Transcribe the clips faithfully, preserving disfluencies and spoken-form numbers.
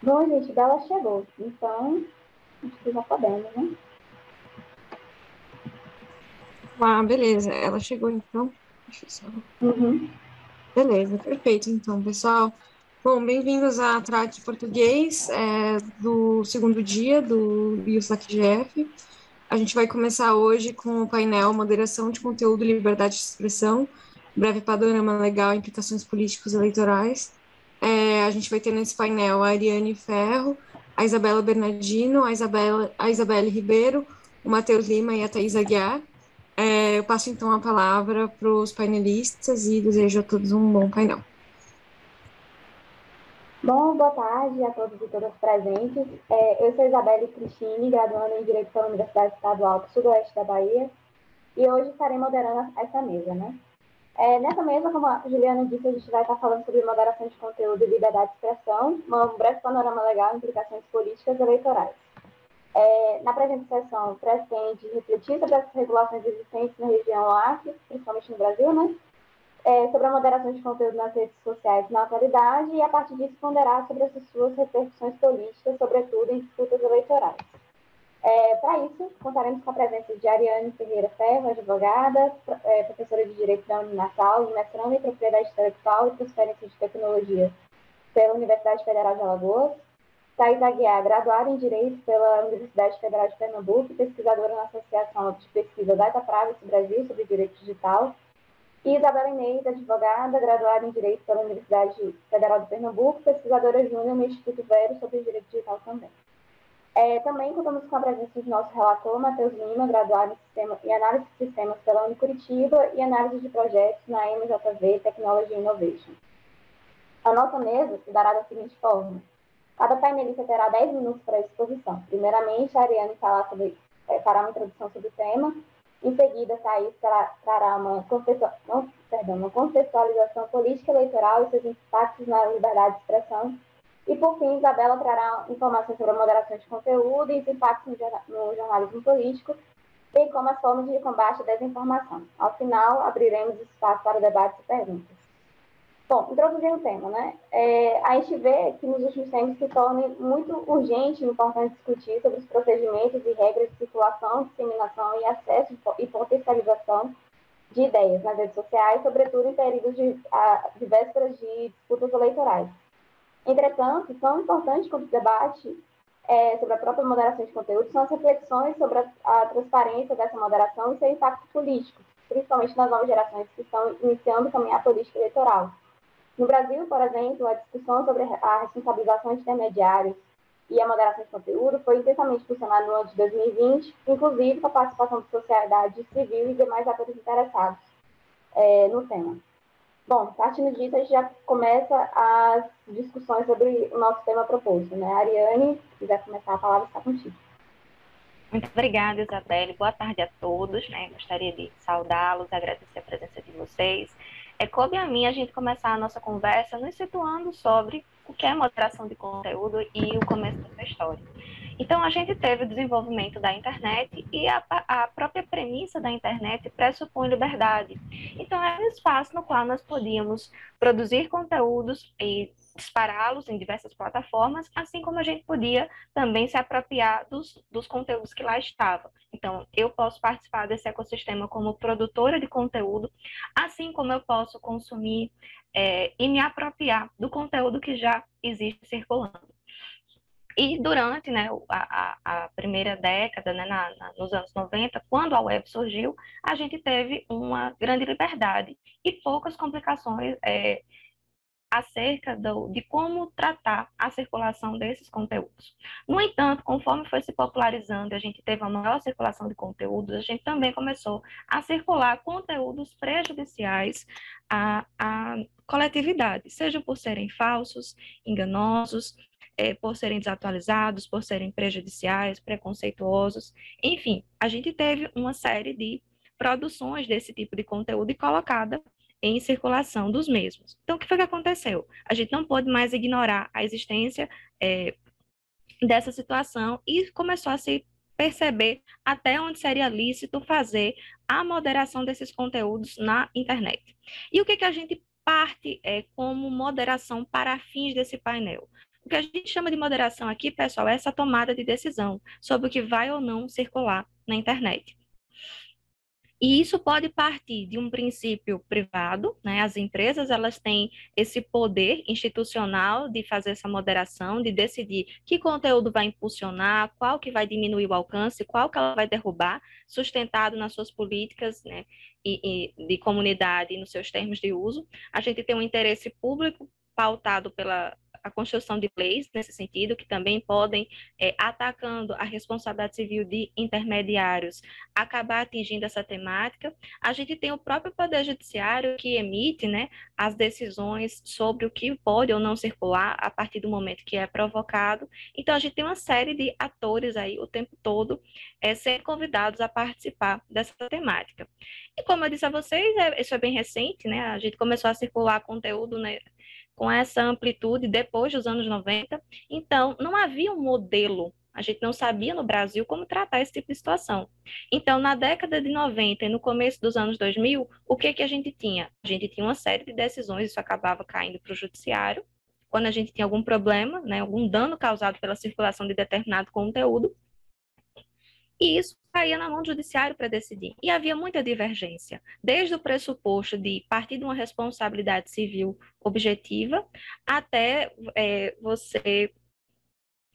Bom, gente, Bela chegou, então acho que já podemos, né? Ah, beleza, ela chegou então. Deixa eu só... uhum. Beleza, perfeito, então, pessoal. Bom, bem-vindos à Trate Português é, do segundo dia do YouthLACIGF. A gente vai começar hoje com o painel Moderação de Conteúdo e Liberdade de Expressão, breve panorama legal e implicações políticos eleitorais. É, a gente vai ter nesse painel a Ariane Ferro, a Isabela Bernadino, a, Isabela, a Isabelle Ribeiro, o Matheus Lima e a Thaís Aguiar. É, eu passo então a palavra para os painelistas e desejo a todos um bom painel. Bom, boa tarde a todos e todas presentes. É, eu sou Isabelle Cristine, graduando em Direito pela Universidade Estadual do Sudoeste da Bahia, e hoje estarei moderando essa mesa, né? É, nessa mesa, como a Juliana disse, a gente vai estar falando sobre moderação de conteúdo e liberdade de expressão, um breve panorama legal e implicações políticas eleitorais. É, na presente sessão, pretende refletir sobre as regulações existentes na região L A C, principalmente no Brasil, né? É, sobre a moderação de conteúdo nas redes sociais na atualidade e, a partir disso, ponderar sobre as suas repercussões políticas, sobretudo em disputas eleitorais. É, Para isso, contaremos com a presença de Ariane Ferreira Ferro, advogada, é, professora de Direito da Unifal, mestrando em Propriedade Intelectual e Transferência de Tecnologia pela Universidade Federal de Alagoas. Thaís Aguiar, graduada em Direito pela Universidade Federal de Pernambuco, pesquisadora na Associação de Pesquisa da Itaparava do Brasil sobre Direito Digital. E Isabela Inês, advogada, graduada em Direito pela Universidade Federal de Pernambuco, pesquisadora júnior no Instituto Verde sobre Direito Digital também. É, também contamos com a presença do nosso relator, Matheus Lima, graduado em, sistema, em Análise de Sistemas pela UNICURITIBA e Análise de Projetos na M J V Tecnologia e Inovação. A nossa mesa se dará da seguinte forma. Cada painelista terá dez minutos para a exposição. Primeiramente, a Ariane fará, sobre, fará uma introdução sobre o tema. Em seguida, a Thaís trará uma, perdão, uma contextualização política eleitoral e seus impactos na liberdade de expressão. E, por fim, Isabela trará informações sobre a moderação de conteúdo e os impactos no jornalismo político, bem como as formas de combate à desinformação. Ao final, abriremos espaço para debates e perguntas. Bom, introduzindo o tema, né? É, a gente vê que nos últimos tempos se torna muito urgente e importante discutir sobre os procedimentos e regras de circulação, disseminação e acesso e potencialização de ideias nas redes sociais, sobretudo em períodos de, a, de vésperas de disputas eleitorais. Entretanto, tão importante quanto o debate é, sobre a própria moderação de conteúdo são as reflexões sobre a, a transparência dessa moderação e seu impacto político, principalmente nas novas gerações que estão iniciando a caminhar política eleitoral. No Brasil, por exemplo, a discussão sobre a responsabilização de intermediários e a moderação de conteúdo foi intensamente funcionada no ano de dois mil e vinte, inclusive com a participação da sociedade civil e demais atores interessados é, no tema. Bom, partindo disso, a gente já começa as discussões sobre o nosso tema proposto, né? Ariane, se quiser começar a palavra, está contigo. Muito obrigada, Isabelle. Boa tarde a todos, né? Gostaria de saudá-los, agradecer a presença de vocês. É coube a mim a gente começar a nossa conversa nos situando sobre o que é moderação de conteúdo e o começo da sua história. Então, a gente teve o desenvolvimento da internet e a, a própria premissa da internet pressupõe liberdade. Então, era um espaço no qual nós podíamos produzir conteúdos e dispará-los em diversas plataformas, assim como a gente podia também se apropriar dos, dos conteúdos que lá estavam. Então, eu posso participar desse ecossistema como produtora de conteúdo, assim como eu posso consumir é, e me apropriar do conteúdo que já existe circulando. E durante né, a, a primeira década, né, na, na, nos anos noventa, quando a web surgiu, a gente teve uma grande liberdade e poucas complicações é, acerca do, de como tratar a circulação desses conteúdos. No entanto, conforme foi se popularizando, a gente teve uma maior circulação de conteúdos, a gente também começou a circular conteúdos prejudiciais à, à coletividade, seja por serem falsos, enganosos, É, por serem desatualizados, por serem prejudiciais, preconceituosos. Enfim, a gente teve uma série de produções desse tipo de conteúdo e colocada em circulação dos mesmos. Então, o que foi que aconteceu? A gente não pôde mais ignorar a existência é, dessa situação e começou a se perceber até onde seria lícito fazer a moderação desses conteúdos na internet. E o que, que a gente parte é, como moderação para fins desse painel? O que a gente chama de moderação aqui, pessoal, é essa tomada de decisão sobre o que vai ou não circular na internet. E isso pode partir de um princípio privado, né? As empresas, elas têm esse poder institucional de fazer essa moderação, de decidir que conteúdo vai impulsionar, qual que vai diminuir o alcance, qual que ela vai derrubar, sustentado nas suas políticas, né? e, e de comunidade e nos seus termos de uso. A gente tem um interesse público pautado pela a construção de leis nesse sentido, que também podem, é, atacando a responsabilidade civil de intermediários, acabar atingindo essa temática. A gente tem o próprio Poder Judiciário que emite, né, as decisões sobre o que pode ou não circular a partir do momento que é provocado. Então, a gente tem uma série de atores aí o tempo todo é, sendo convidados a participar dessa temática. E como eu disse a vocês, é, isso é bem recente, né? A gente começou a circular conteúdo, né, com essa amplitude depois dos anos noventa, então não havia um modelo, a gente não sabia no Brasil como tratar esse tipo de situação. Então, na década de noventa e no começo dos anos dois mil, o que, que a gente tinha? A gente tinha uma série de decisões, isso acabava caindo para o judiciário, quando a gente tinha algum problema, né, algum dano causado pela circulação de determinado conteúdo, e isso caía na mão do judiciário para decidir. E havia muita divergência, desde o pressuposto de partir de uma responsabilidade civil objetiva até é, você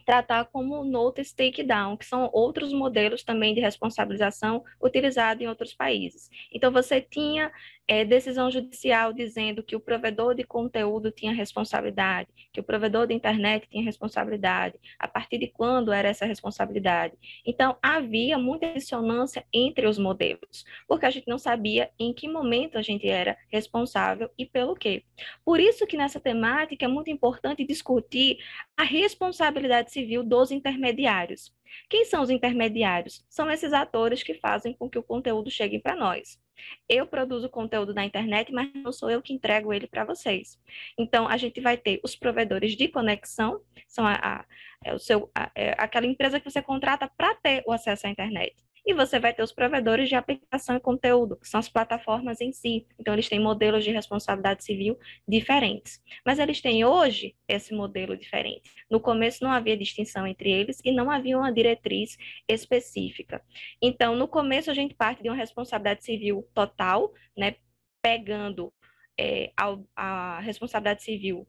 tratar como notice takedown, que são outros modelos também de responsabilização utilizados em outros países. Então, você tinha é, decisão judicial dizendo que o provedor de conteúdo tinha responsabilidade, que o provedor de internet tinha responsabilidade, a partir de quando era essa responsabilidade. Então, havia muita dissonância entre os modelos, porque a gente não sabia em que momento a gente era responsável e pelo quê. Por isso que nessa temática é muito importante discutir a responsabilidade civil dos intermediários. Quem são os intermediários? São esses atores que fazem com que o conteúdo chegue para nós. Eu produzo conteúdo na internet, mas não sou eu que entrego ele para vocês. Então, a gente vai ter os provedores de conexão, são a, a, é o seu, a, é aquela empresa que você contrata para ter o acesso à internet. E você vai ter os provedores de aplicação e conteúdo, que são as plataformas em si. Então, eles têm modelos de responsabilidade civil diferentes. Mas eles têm hoje esse modelo diferente. No começo não havia distinção entre eles e não havia uma diretriz específica. Então, no começo a gente parte de uma responsabilidade civil total, né, pegando é, a, a responsabilidade civil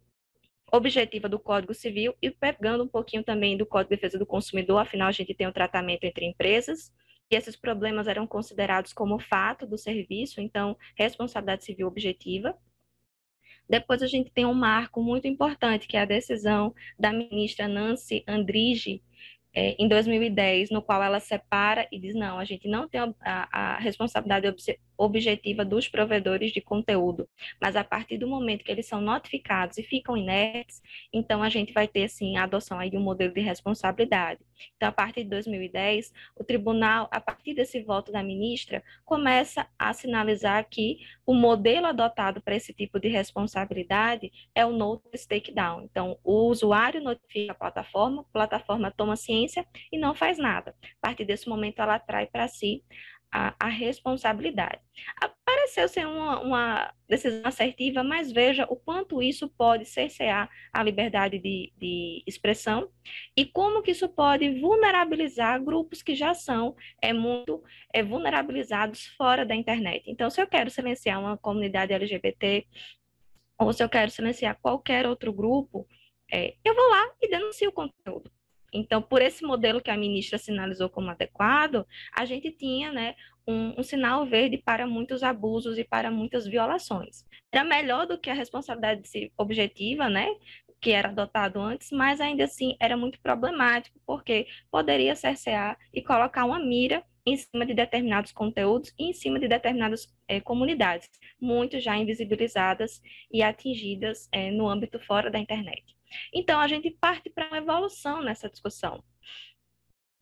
objetiva do Código Civil e pegando um pouquinho também do Código de Defesa do Consumidor, afinal a gente tem um tratamento entre empresas, e esses problemas eram considerados como fato do serviço, então, responsabilidade civil objetiva. Depois a gente tem um marco muito importante, que é a decisão da ministra Nancy Andrighi, é, em dois mil e dez, no qual ela separa e diz, não, a gente não tem a, a, a responsabilidade obje, objetiva dos provedores de conteúdo, mas a partir do momento que eles são notificados e ficam inertes, então a gente vai ter, sim, a adoção aí de um modelo de responsabilidade. Então, a partir de dois mil e dez, o tribunal, a partir desse voto da ministra, começa a sinalizar que o modelo adotado para esse tipo de responsabilidade é o notice takedown. Então, o usuário notifica a plataforma, a plataforma toma ciência e não faz nada. A partir desse momento, ela atrai para si a, a responsabilidade. Pareceu ser uma, uma decisão assertiva, mas veja o quanto isso pode cercear a liberdade de, de expressão e como que isso pode vulnerabilizar grupos que já são é, muito é, vulnerabilizados fora da internet. Então, se eu quero silenciar uma comunidade L G B T ou se eu quero silenciar qualquer outro grupo, é, eu vou lá e denuncio o conteúdo. Então, por esse modelo que a ministra sinalizou como adequado, a gente tinha, né, um, um sinal verde para muitos abusos e para muitas violações. Era melhor do que a responsabilidade objetiva, né, que era adotado antes, mas ainda assim era muito problemático, porque poderia cercear e colocar uma mira em cima de determinados conteúdos e em cima de determinadas eh, comunidades, muito já invisibilizadas e atingidas eh, no âmbito fora da internet. Então, a gente parte para uma evolução nessa discussão.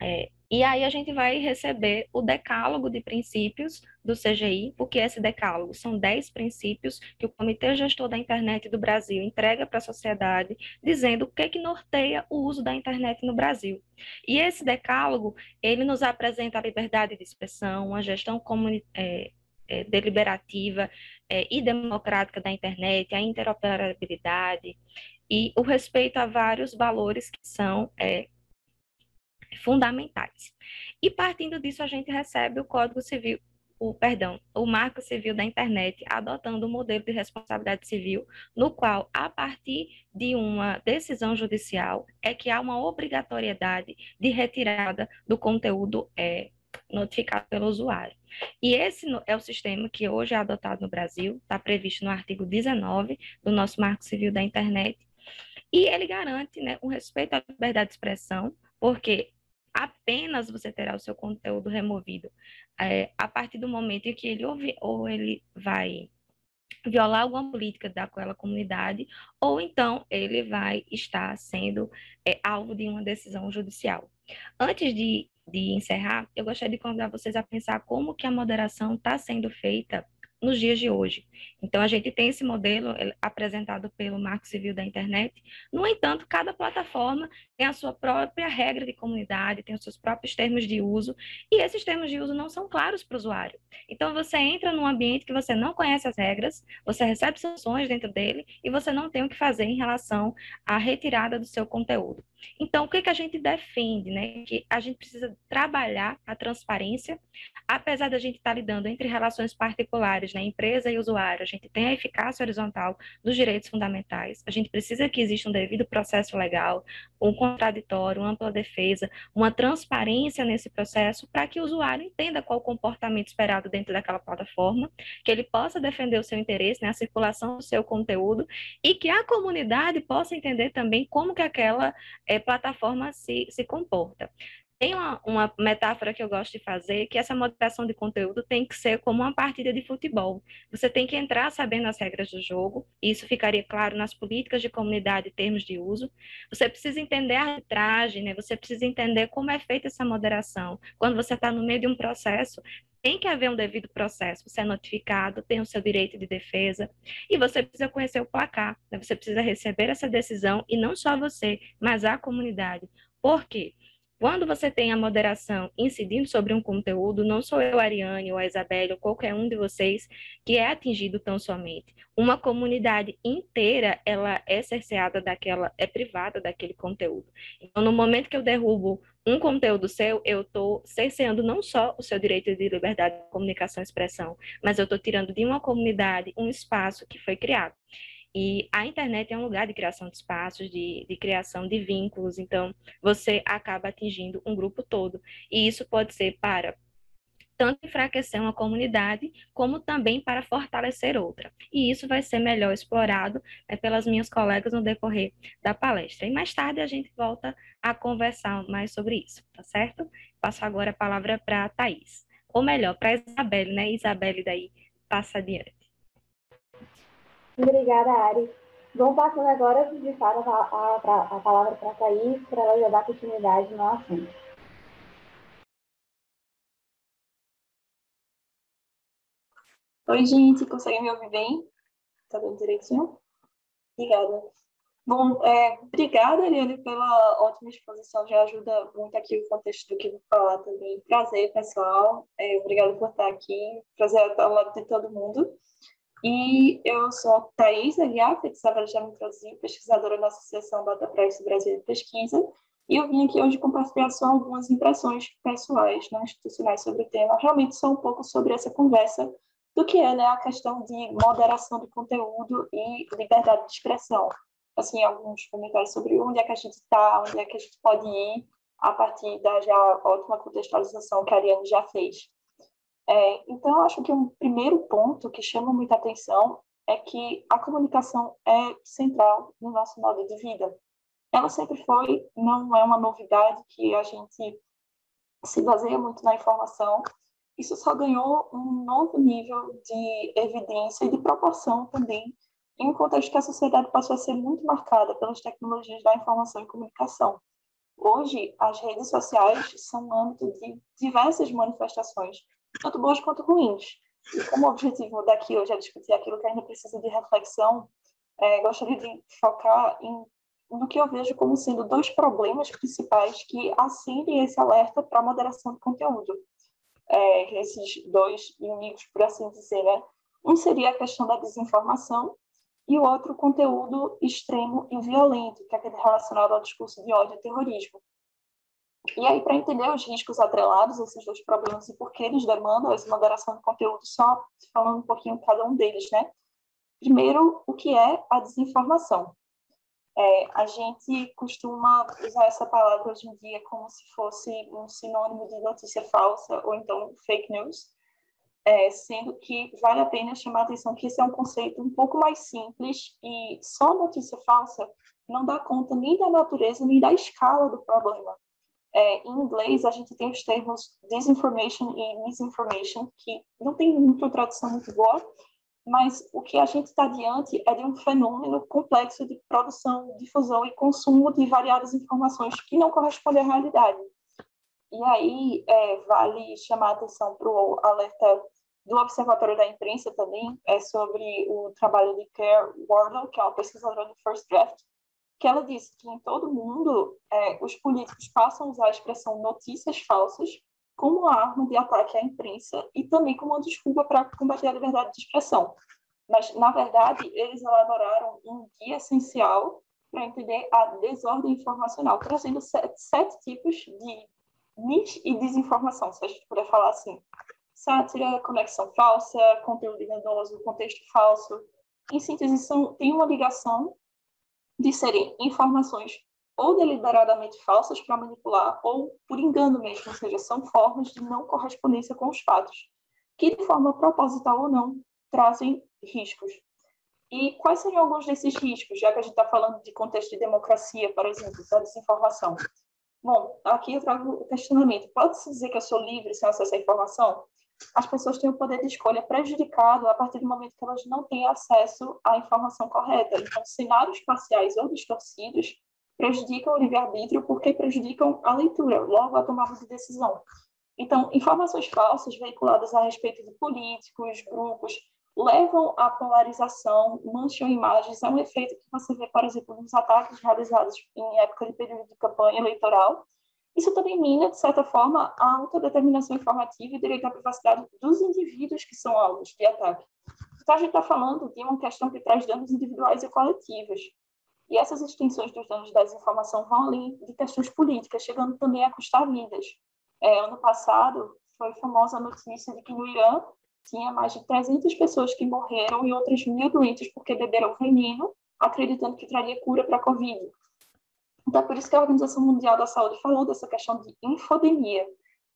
É, e aí a gente vai receber o decálogo de princípios do C G I, porque esse decálogo são dez princípios que o Comitê Gestor da Internet do Brasil entrega para a sociedade, dizendo o que é que norteia o uso da internet no Brasil. E esse decálogo, ele nos apresenta a liberdade de expressão, uma gestão comunitária, é, deliberativa é, e democrática da internet, a interoperabilidade e o respeito a vários valores que são é, fundamentais. E partindo disso, a gente recebe o Código Civil, o, perdão, o Marco Civil da Internet, adotando um modelo de responsabilidade civil, no qual, a partir de uma decisão judicial, é que há uma obrigatoriedade de retirada do conteúdo é, notificado pelo usuário. E esse é o sistema que hoje é adotado no Brasil, está previsto no artigo dezenove do nosso Marco Civil da Internet, e ele garante, né, o respeito à liberdade de expressão, porque apenas você terá o seu conteúdo removido é, a partir do momento em que ele ouve, ou ele vai violar alguma política daquela comunidade, ou então ele vai estar sendo é, alvo de uma decisão judicial. Antes de, de encerrar, eu gostaria de convidar vocês a pensar como que a moderação está sendo feita nos dias de hoje. Então, a gente tem esse modelo apresentado pelo Marco Civil da Internet. No entanto, cada plataforma tem a sua própria regra de comunidade, tem os seus próprios termos de uso, e esses termos de uso não são claros para o usuário. Então, você entra num ambiente que você não conhece as regras, você recebe sanções dentro dele, e você não tem o que fazer em relação à retirada do seu conteúdo. Então, o que, que a gente defende, né? Que a gente precisa trabalhar a transparência, apesar da gente estar lidando entre relações particulares, né? Empresa e usuário, a gente tem a eficácia horizontal dos direitos fundamentais, a gente precisa que exista um devido processo legal, um contraditório, uma ampla defesa, uma transparência nesse processo, para que o usuário entenda qual o comportamento esperado dentro daquela plataforma, que ele possa defender o seu interesse, né? A circulação do seu conteúdo, e que a comunidade possa entender também como que aquela É, plataforma se, se comporta. Tem uma, uma metáfora que eu gosto de fazer, que essa moderação de conteúdo tem que ser como uma partida de futebol. Você tem que entrar sabendo as regras do jogo, e isso ficaria claro nas políticas de comunidade e termos de uso. Você precisa entender a arbitragem, né? Você precisa entender como é feita essa moderação. Quando você está no meio de um processo, tem que haver um devido processo, você é notificado, tem o seu direito de defesa, e você precisa conhecer o placar, né? Você precisa receber essa decisão, e não só você, mas a comunidade. Por quê? Quando você tem a moderação incidindo sobre um conteúdo, não sou eu, Ariane, ou a Isabelle, ou qualquer um de vocês que é atingido tão somente. Uma comunidade inteira, ela é cerceada daquela, é privada daquele conteúdo. Então, no momento que eu derrubo um conteúdo seu, eu estou cerceando não só o seu direito de liberdade de comunicação e expressão, mas eu estou tirando de uma comunidade um espaço que foi criado. E a internet é um lugar de criação de espaços, de, de criação de vínculos, então você acaba atingindo um grupo todo. E isso pode ser para tanto enfraquecer uma comunidade, como também para fortalecer outra. E isso vai ser melhor explorado, né, pelas minhas colegas no decorrer da palestra. E mais tarde a gente volta a conversar mais sobre isso, tá certo? Passo agora a palavra para a Thaís, ou melhor, para a Isabelle, né? Isabelle daí passa adiante. Obrigada, Ari. Vamos passando agora de fato a, a, a palavra para a Thaís, para ela já dar continuidade no assunto. Oi, gente, consegue me ouvir bem? Tá dando direitinho? Obrigada. Bom, é, obrigada, Ariane, pela ótima exposição, já ajuda muito aqui o contexto do que vou falar também. Prazer, pessoal, é, obrigada por estar aqui, prazer estar ao lado de todo mundo. E eu sou a Thaís Aguiar, que Isabela já me introduziu, pesquisadora da Associação do Brasil de Pesquisa, e eu vim aqui hoje compartilhar só algumas impressões pessoais, não institucionais, sobre o tema, realmente só um pouco sobre essa conversa, do que é, né, a questão de moderação de conteúdo e liberdade de expressão. Assim, alguns comentários sobre onde é que a gente está, onde é que a gente pode ir, a partir da já ótima contextualização que a Ariane já fez. É, então, eu acho que um primeiro ponto que chama muita atenção é que a comunicação é central no nosso modo de vida. Ela sempre foi, não é uma novidade que a gente se baseia muito na informação. Isso só ganhou um novo nível de evidência e de proporção também, em um contexto que a sociedade passou a ser muito marcada pelas tecnologias da informação e comunicação. Hoje, as redes sociais são um âmbito de diversas manifestações, tanto boas quanto ruins. E como objetivo daqui hoje é discutir aquilo que ainda precisa de reflexão, é, gostaria de focar em, no que eu vejo como sendo dois problemas principais que acendem esse alerta para a moderação do conteúdo. é, esses dois inimigos, por assim dizer, né? Um seria a questão da desinformação e o outro conteúdo extremo e violento, que é relacionado ao discurso de ódio e terrorismo. E aí, para entender os riscos atrelados a esses dois problemas e por que eles demandam essa moderação de conteúdo, só falando um pouquinho de cada um deles, né? Primeiro, o que é a desinformação? É, a gente costuma usar essa palavra hoje em dia como se fosse um sinônimo de notícia falsa ou então fake news, é, sendo que vale a pena chamar a atenção que esse é um conceito um pouco mais simples e só notícia falsa não dá conta nem da natureza nem da escala do problema. É, em inglês, a gente tem os termos disinformation e misinformation, que não tem muita tradução muito boa, mas o que a gente está diante é de um fenômeno complexo de produção, difusão e consumo de variadas informações que não correspondem à realidade. E aí, é, vale chamar a atenção para o alerta do Observatório da Imprensa também, é sobre o trabalho de Care Wardle, que é uma pesquisadora do First Draft, que ela disse que em todo o mundo eh, os políticos passam a usar a expressão notícias falsas como uma arma de ataque à imprensa e também como uma desculpa para combater a liberdade de expressão. Mas, na verdade, eles elaboraram um guia essencial para entender a desordem informacional, trazendo sete, sete tipos de mis e desinformação, se a gente puder falar assim. Sátira, conexão falsa, conteúdo enganoso, contexto falso. Em síntese, são, tem uma ligação de serem informações ou deliberadamente falsas para manipular ou por engano mesmo, ou seja, são formas de não correspondência com os fatos, que de forma proposital ou não, trazem riscos. E quais seriam alguns desses riscos, já que a gente está falando de contexto de democracia, por exemplo, da desinformação? Bom, aqui eu trago o questionamento. Pode-se dizer que eu sou livre sem acesso à informação? As pessoas têm o poder de escolha prejudicado a partir do momento que elas não têm acesso à informação correta. Então, cenários parciais ou distorcidos prejudicam o livre-arbítrio porque prejudicam a leitura, logo a tomada de decisão. Então, informações falsas veiculadas a respeito de políticos, grupos, levam à polarização, mancham imagens. É um efeito que você vê, por exemplo, nos ataques realizados em época de período de campanha eleitoral. Isso também mina, de certa forma, a autodeterminação informativa e o direito à privacidade dos indivíduos que são alvos de ataque. Então, a gente está falando de uma questão que traz danos individuais e coletivos. E essas extensões dos danos da desinformação vão além de questões políticas, chegando também a custar vidas. É, ano passado, foi famosa a notícia de que no Irã tinha mais de trezentas pessoas que morreram e outras mil doentes porque beberam veneno, acreditando que traria cura para a Covid. Então, é por isso que a Organização Mundial da Saúde falou dessa questão de infodemia,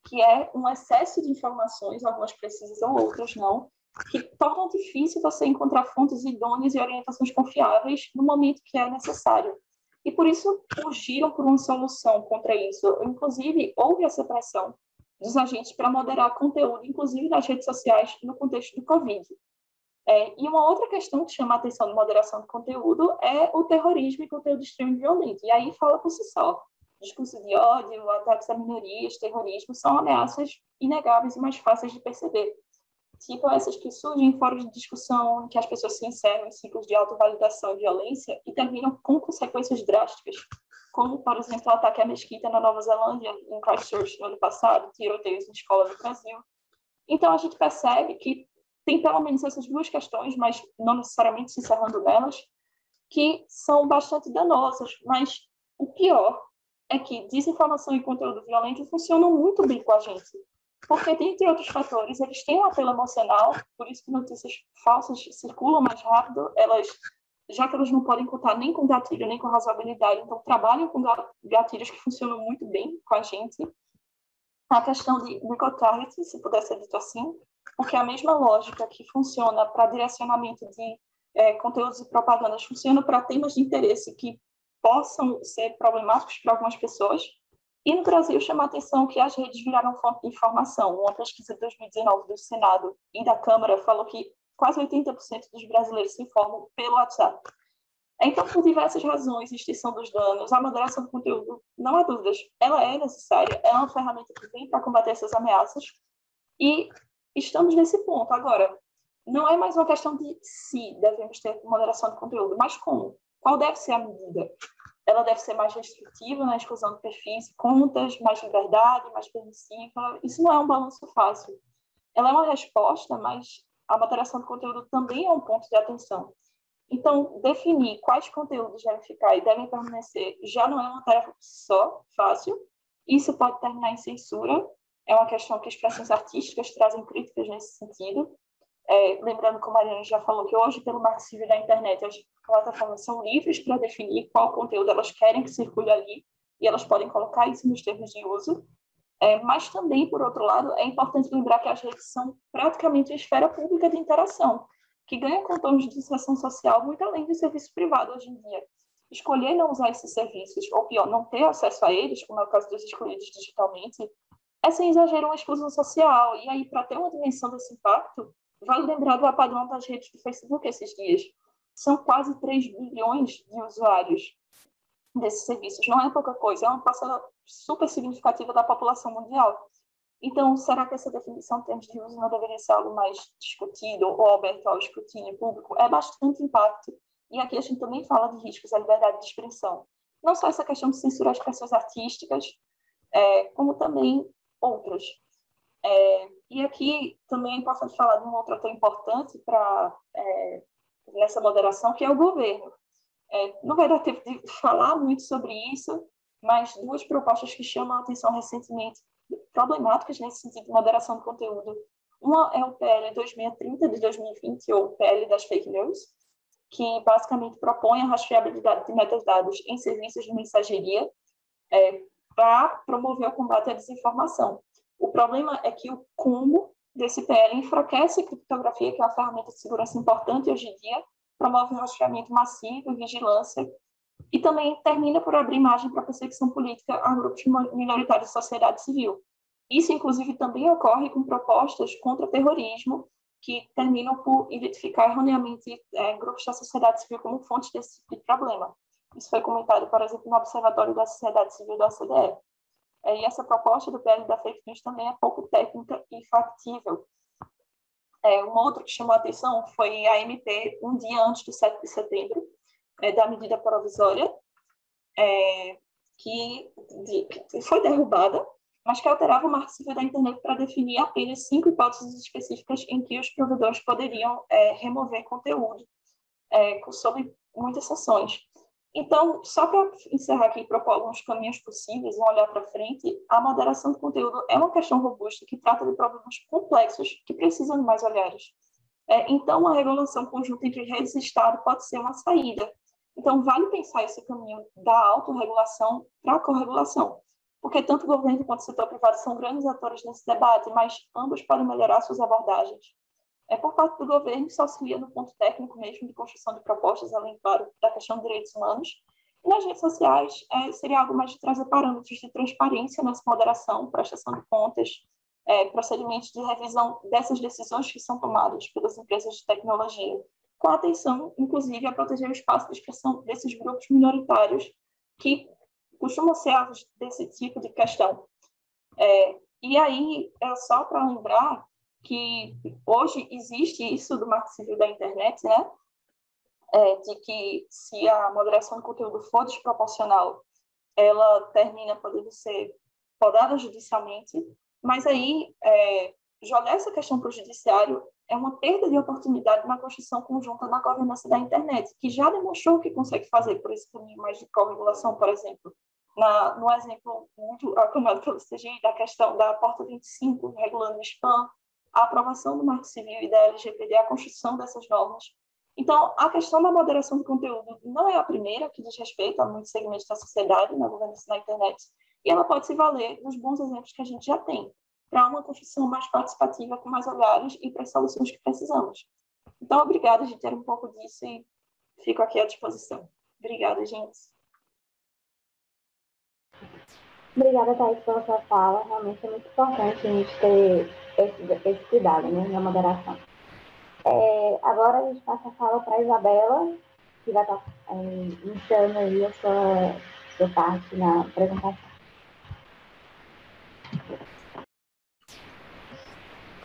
que é um excesso de informações, algumas precisas ou outras não, que tornam difícil você encontrar fontes idôneas e orientações confiáveis no momento que é necessário. E por isso fugiram por uma solução contra isso. Inclusive, houve essa pressão dos agentes para moderar conteúdo, inclusive nas redes sociais, no contexto do Covid. É, e uma outra questão que chama a atenção de moderação de conteúdo é o terrorismo e conteúdo extremo e violento. E aí fala por si só. Discurso de ódio, ataques a minorias, terrorismo, são ameaças inegáveis e mais fáceis de perceber. Tipo essas que surgem em fóruns de discussão, em que as pessoas se encerram em ciclos de autovalidação e violência e terminam com consequências drásticas, como, por exemplo, o ataque à mesquita na Nova Zelândia, em Christchurch, no ano passado, tiroteios em escolas no Brasil. Então, a gente percebe que tem pelo menos essas duas questões, mas não necessariamente se encerrando nelas, que são bastante danosas. Mas o pior é que desinformação e conteúdo violento funcionam muito bem com a gente, porque, dentre outros fatores, eles têm um apelo emocional, por isso que notícias falsas circulam mais rápido, elas, já que elas não podem contar nem com gatilho, nem com razoabilidade, então trabalham com gatilhos que funcionam muito bem com a gente. A questão de microtargeting, se puder ser dito assim, porque a mesma lógica que funciona para direcionamento de é, conteúdos e propagandas funciona para temas de interesse que possam ser problemáticos para algumas pessoas. E no Brasil chama a atenção que as redes viraram fonte de informação. Uma pesquisa de dois mil e dezenove do Senado e da Câmara falou que quase oitenta por cento dos brasileiros se informam pelo WhatsApp. Então, por diversas razões, extinção dos danos, a moderação do conteúdo, não há dúvidas, ela é necessária, é uma ferramenta que vem para combater essas ameaças. E estamos nesse ponto. Agora, não é mais uma questão de se devemos ter moderação de conteúdo, mas como? Qual deve ser a medida? ela deve ser mais restritiva na exclusão de perfis, contas, mais liberdade, mais permissiva. Isso não é um balanço fácil. Ela é uma resposta, mas a moderação de conteúdo também é um ponto de atenção. Então, definir quais conteúdos devem ficar e devem permanecer já não é uma tarefa só, fácil. Isso pode terminar em censura. É uma questão que expressões artísticas trazem críticas nesse sentido. É, lembrando, como a Ariane já falou, que hoje, pelo Marco Civil da Internet, as plataformas são livres para definir qual conteúdo elas querem que circule ali, e elas podem colocar isso nos termos de uso. É, mas também, por outro lado, é importante lembrar que as redes são praticamente uma esfera pública de interação, que ganha contornos de inserção social muito além do serviço privado hoje em dia. Escolher não usar esses serviços, ou pior, não ter acesso a eles, como é o caso dos excluídos digitalmente, é, sem exagero, uma exclusão social. E aí, para ter uma dimensão desse impacto, vale lembrar do apagão das redes do Facebook esses dias. São quase três bilhões de usuários desses serviços. Não é pouca coisa, é uma parcela super significativa da população mundial. Então, será que essa definição em termos de uso não deveria ser algo mais discutido ou aberto ao escrutínio público? É bastante impacto. E aqui a gente também fala de riscos à liberdade de expressão. Não só essa questão de censurar as pessoas artísticas, é, como também outros. É, e aqui também é importante falar de um outro ator importante pra, é, nessa moderação, que é o governo. É, não vai dar tempo de falar muito sobre isso, mas duas propostas que chamam a atenção recentemente, problemáticas nesse sentido de moderação de conteúdo. Uma é o P L dois mil seiscentos e trinta de dois mil e vinte, ou o P L das fake news, que basicamente propõe a rastreabilidade de metadados em serviços de mensageria é, para promover o combate à desinformação. O problema é que o cúmulo desse P L enfraquece a criptografia, que é uma ferramenta de segurança importante hoje em dia, promove um rastreamento massivo, vigilância, e também termina por abrir margem para perseguição política a grupos minoritários da sociedade civil. Isso, inclusive, também ocorre com propostas contra o terrorismo, que terminam por identificar erroneamente é, grupos da sociedade civil como fontes desse tipo de problema. Isso foi comentado, por exemplo, no Observatório da Sociedade Civil da O C D E. E essa proposta do P L da fake news também é pouco técnica e factível. É, um outro que chamou a atenção foi a M P, um dia antes do sete de setembro, é, da medida provisória, é, que, de, que foi derrubada, mas que alterava o Marco Civil da Internet para definir apenas cinco hipóteses específicas em que os provedores poderiam é, remover conteúdo, é, sob muitas sanções. Então, só para encerrar aqui e propor alguns caminhos possíveis, um olhar para frente, a moderação de conteúdo é uma questão robusta que trata de problemas complexos que precisam de mais olhares. É, então, a regulação conjunta entre redes e Estado pode ser uma saída. Então, vale pensar esse caminho da autorregulação para a corregulação, porque tanto o governo quanto o setor privado são grandes atores nesse debate, mas ambos podem melhorar suas abordagens. É por parte do governo, se auxilia no ponto técnico mesmo de construção de propostas, além, claro, da questão de direitos humanos. E nas redes sociais, é, seria algo mais de trazer parâmetros de transparência nessa moderação, prestação de contas, é, procedimentos de revisão dessas decisões que são tomadas pelas empresas de tecnologia, com atenção, inclusive, a proteger o espaço de expressão desses grupos minoritários que costumam ser alvos desse tipo de questão. É, e aí, é só para lembrar que hoje existe isso do Marco Civil da Internet, né? É, de que se a moderação de conteúdo for desproporcional, ela termina podendo ser podada judicialmente, mas aí é, jogar essa questão para o judiciário é uma perda de oportunidade na construção conjunta na governança da internet, que já demonstrou que consegue fazer por esse caminho mais de corregulação, por exemplo, na, no exemplo muito aclamado pelo C G I da questão da Porta vinte e cinco, regulando o spam, a aprovação do Marco Civil e da L G P D, a construção dessas normas. Então, a questão da moderação de conteúdo não é a primeira que diz respeito a muitos segmentos da sociedade, na governança da internet, e ela pode se valer dos bons exemplos que a gente já tem, para uma construção mais participativa, com mais olhares e para as soluções que precisamos. Então, obrigada de ter um pouco disso e fico aqui à disposição. Obrigada, gente. Obrigada, Thaís, pela sua fala. Realmente é muito importante a gente ter Esse, esse cuidado, né, na moderação. É, agora a gente passa a fala para a Isabela, que vai estar é, iniciando aí a sua, sua parte na apresentação.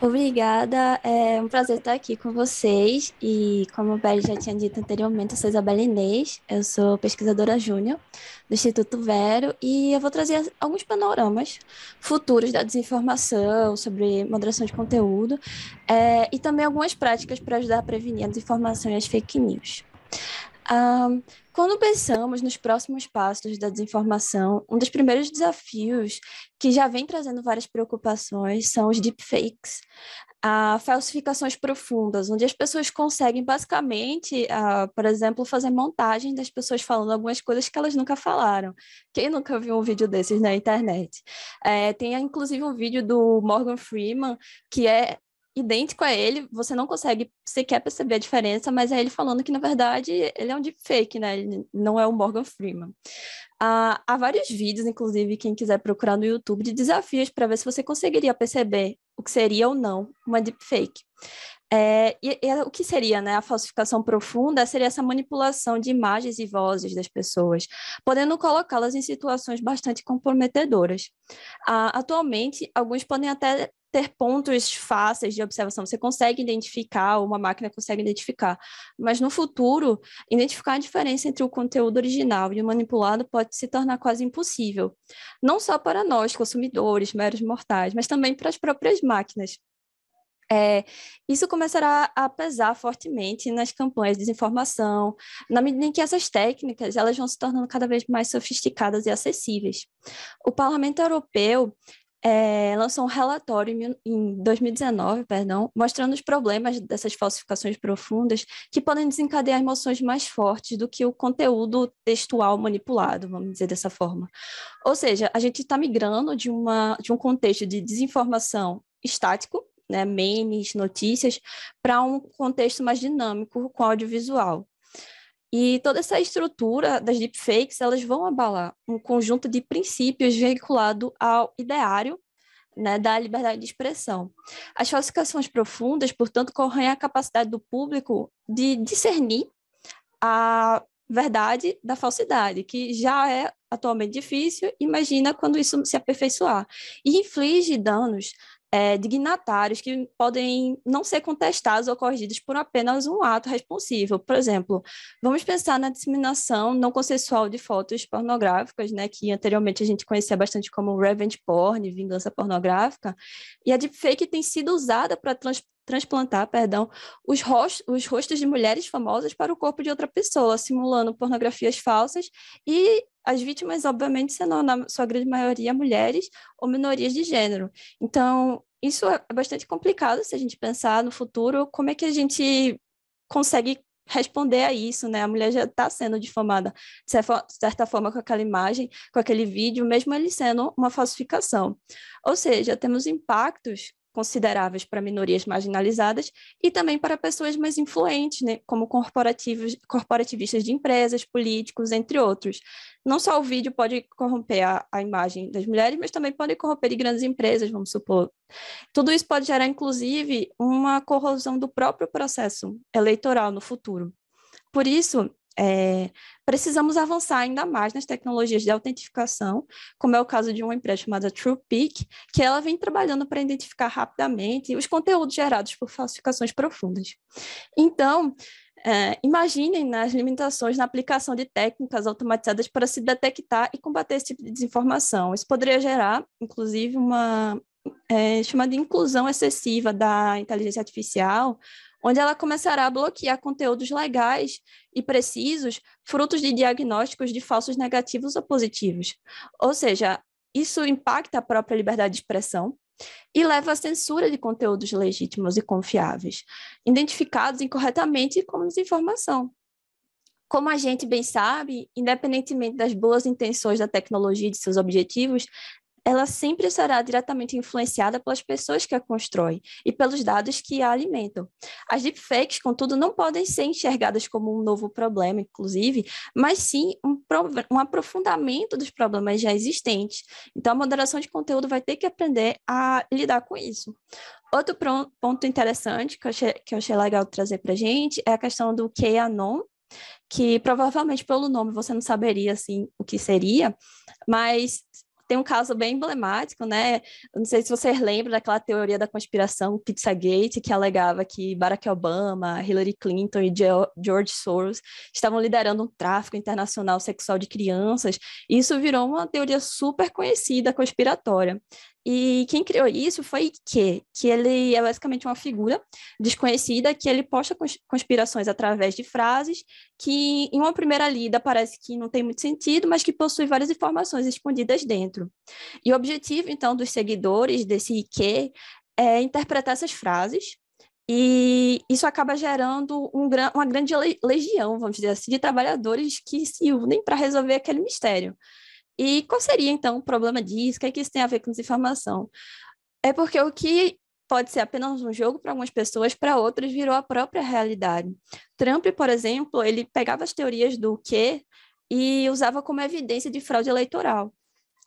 Obrigada, é um prazer estar aqui com vocês e, como o Beli já tinha dito anteriormente, eu sou Isabela Inês, eu sou pesquisadora júnior do Instituto Vero e eu vou trazer alguns panoramas futuros da desinformação sobre moderação de conteúdo é, e também algumas práticas para ajudar a prevenir a desinformação e as fake news. Um, Quando pensamos nos próximos passos da desinformação, um dos primeiros desafios que já vem trazendo várias preocupações são os deepfakes, ah, falsificações profundas, onde as pessoas conseguem basicamente, ah, por exemplo, fazer montagem das pessoas falando algumas coisas que elas nunca falaram. Quem nunca viu um vídeo desses na internet? É, tem inclusive um vídeo do Morgan Freeman, que é idêntico a ele, você não consegue sequer perceber a diferença, mas é ele falando que, na verdade, ele é um deepfake, né? Ele não é o Morgan Freeman. Ah, há vários vídeos, inclusive, quem quiser procurar no YouTube, de desafios para ver se você conseguiria perceber o que seria ou não uma deepfake. É, e, e o que seria, né, a falsificação profunda seria essa manipulação de imagens e vozes das pessoas, podendo colocá-las em situações bastante comprometedoras. Ah, atualmente, alguns podem até ter pontos fáceis de observação, você consegue identificar, ou uma máquina consegue identificar, mas no futuro, identificar a diferença entre o conteúdo original e o manipulado pode se tornar quase impossível, não só para nós, consumidores, meros mortais, mas também para as próprias máquinas. É, isso começará a pesar fortemente nas campanhas de desinformação, na medida em que essas técnicas elas vão se tornando cada vez mais sofisticadas e acessíveis. O Parlamento Europeu É, lançou um relatório em dois mil e dezenove, perdão, mostrando os problemas dessas falsificações profundas que podem desencadear emoções mais fortes do que o conteúdo textual manipulado, vamos dizer dessa forma. Ou seja, a gente está migrando de, uma, de um contexto de desinformação estático, né, memes, notícias, para um contexto mais dinâmico com audiovisual. E toda essa estrutura das deepfakes, elas vão abalar um conjunto de princípios vinculado ao ideário, né, da liberdade de expressão. As falsificações profundas, portanto, corroem a capacidade do público de discernir a verdade da falsidade, que já é atualmente difícil, imagina quando isso se aperfeiçoar, e inflige danos É, dignatários que podem não ser contestados ou corrigidos por apenas um ato responsivo. Por exemplo, vamos pensar na disseminação não consensual de fotos pornográficas, né, que anteriormente a gente conhecia bastante como revenge porn, vingança pornográfica, e a deepfake tem sido usada para trans transplantar perdão, os, rost os rostos de mulheres famosas para o corpo de outra pessoa, simulando pornografias falsas e as vítimas, obviamente, sendo na sua grande maioria mulheres ou minorias de gênero. Então, isso é bastante complicado se a gente pensar no futuro, como é que a gente consegue responder a isso, né? A mulher já está sendo difamada, de certa forma, com aquela imagem, com aquele vídeo, mesmo ele sendo uma falsificação. Ou seja, temos impactos consideráveis para minorias marginalizadas e também para pessoas mais influentes, né, como corporativos, corporativistas de empresas, políticos, entre outros. Não só o vídeo pode corromper a, a imagem das mulheres, mas também pode corromper de grandes empresas, vamos supor. Tudo isso pode gerar, inclusive, uma corrosão do próprio processo eleitoral no futuro. Por isso, É, precisamos avançar ainda mais nas tecnologias de autentificação, como é o caso de uma empresa chamada TruePic, que ela vem trabalhando para identificar rapidamente os conteúdos gerados por falsificações profundas. Então, é, imaginem, né, as limitações na aplicação de técnicas automatizadas para se detectar e combater esse tipo de desinformação. Isso poderia gerar, inclusive, uma é, chamada inclusão excessiva da inteligência artificial, onde ela começará a bloquear conteúdos legais e precisos, frutos de diagnósticos de falsos negativos ou positivos. Ou seja, isso impacta a própria liberdade de expressão e leva à censura de conteúdos legítimos e confiáveis, identificados incorretamente como desinformação. Como a gente bem sabe, independentemente das boas intenções da tecnologia e de seus objetivos, ela sempre será diretamente influenciada pelas pessoas que a constroem e pelos dados que a alimentam. As deepfakes, contudo, não podem ser enxergadas como um novo problema, inclusive, mas sim um, um aprofundamento dos problemas já existentes. Então, a moderação de conteúdo vai ter que aprender a lidar com isso. Outro ponto interessante que eu achei, que eu achei legal trazer para a gente é a questão do QAnon, que provavelmente pelo nome você não saberia assim, o que seria, mas tem um caso bem emblemático, né? Não sei se vocês lembram daquela teoria da conspiração Pizzagate, que alegava que Barack Obama, Hillary Clinton e George Soros estavam liderando um tráfico internacional sexual de crianças. Isso virou uma teoria super conhecida, conspiratória. E quem criou isso foi Ike, que ele é basicamente uma figura desconhecida que ele posta conspirações através de frases que, em uma primeira lida, parece que não tem muito sentido, mas que possui várias informações escondidas dentro. E o objetivo, então, dos seguidores desse Ike é interpretar essas frases, e isso acaba gerando um, uma grande legião, vamos dizer assim, de trabalhadores que se unem para resolver aquele mistério. E qual seria, então, o problema disso? O que é que isso tem a ver com desinformação? É porque o que pode ser apenas um jogo para algumas pessoas, para outras virou a própria realidade. Trump, por exemplo, ele pegava as teorias do quê e usava como evidência de fraude eleitoral.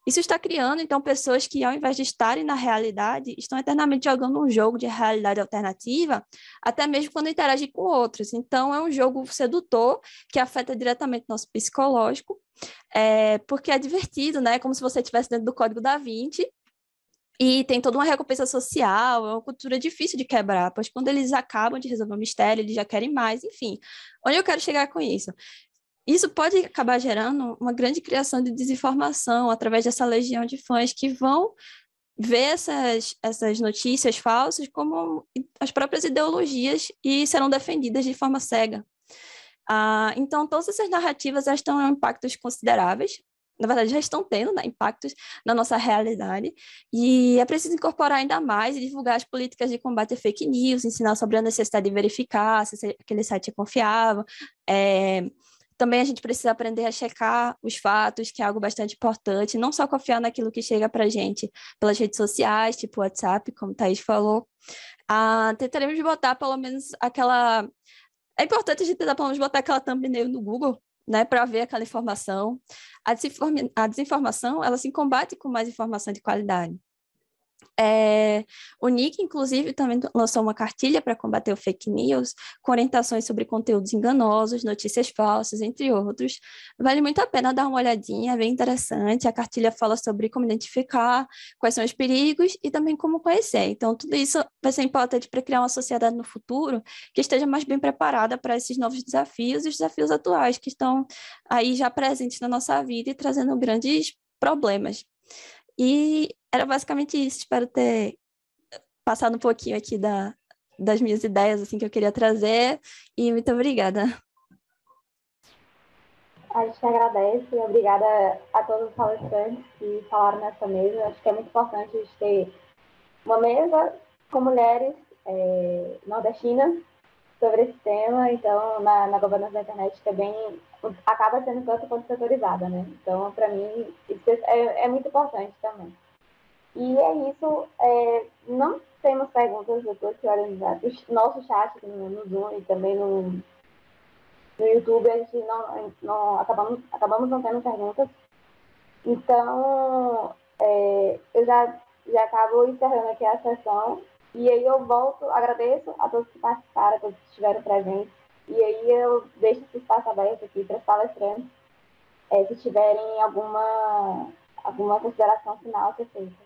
Isso está criando, então, pessoas que, ao invés de estarem na realidade, estão eternamente jogando um jogo de realidade alternativa, até mesmo quando interagem com outros. Então, é um jogo sedutor que afeta diretamente nosso psicológico, é, porque é divertido, né? Como se você estivesse dentro do código da Vinci, e tem toda uma recompensa social, é uma cultura difícil de quebrar, pois quando eles acabam de resolver o mistério, eles já querem mais, enfim. Onde eu quero chegar com isso? Isso pode acabar gerando uma grande criação de desinformação através dessa legião de fãs que vão ver essas, essas notícias falsas como as próprias ideologias e serão defendidas de forma cega. Ah, então, todas essas narrativas já estão em impactos consideráveis, na verdade, já estão tendo, né, impactos na nossa realidade, e é preciso incorporar ainda mais e divulgar as políticas de combate a fake news, ensinar sobre a necessidade de verificar se aquele site é confiável, é... Também a gente precisa aprender a checar os fatos, que é algo bastante importante, não só confiar naquilo que chega para a gente pelas redes sociais, tipo WhatsApp, como a Thaís falou. Ah, tentaremos botar pelo menos aquela... É importante a gente tentar pelo menos botar aquela thumbnail no Google, né, para ver aquela informação. A, desinform... a desinformação, ela se combate com mais informação de qualidade. É, o N I C, inclusive, também lançou uma cartilha para combater o fake news, com orientações sobre conteúdos enganosos, notícias falsas, entre outros. Vale muito a pena dar uma olhadinha, é bem interessante. A cartilha fala sobre como identificar, quais são os perigos e também como conhecer. Então, tudo isso vai ser importante para criar uma sociedade no futuro que esteja mais bem preparada para esses novos desafios e os desafios atuais que estão aí já presentes na nossa vida e trazendo grandes problemas. E era basicamente isso, espero ter passado um pouquinho aqui da, das minhas ideias assim, que eu queria trazer, e muito obrigada. A gente agradece, obrigada a todos os palestrantes que falaram nessa mesa, acho que é muito importante a gente ter uma mesa com mulheres é, nordestinas sobre esse tema, então na, na governança da internet também acaba sendo tanto quanto setorizada, né? Então, para mim, isso é, é muito importante também. E é isso, é, não temos perguntas, eu estou aqui organizando o nosso chat no, no Zoom e também no, no YouTube, a gente não, não, acabamos, acabamos não tendo perguntas. Então, é, eu já, já acabo encerrando aqui a sessão, e aí eu volto, agradeço a todos que participaram, a todos que estiveram presentes, e aí eu deixo esse espaço aberto aqui para os palestrantes, é, se tiverem alguma, alguma consideração final a ser feita.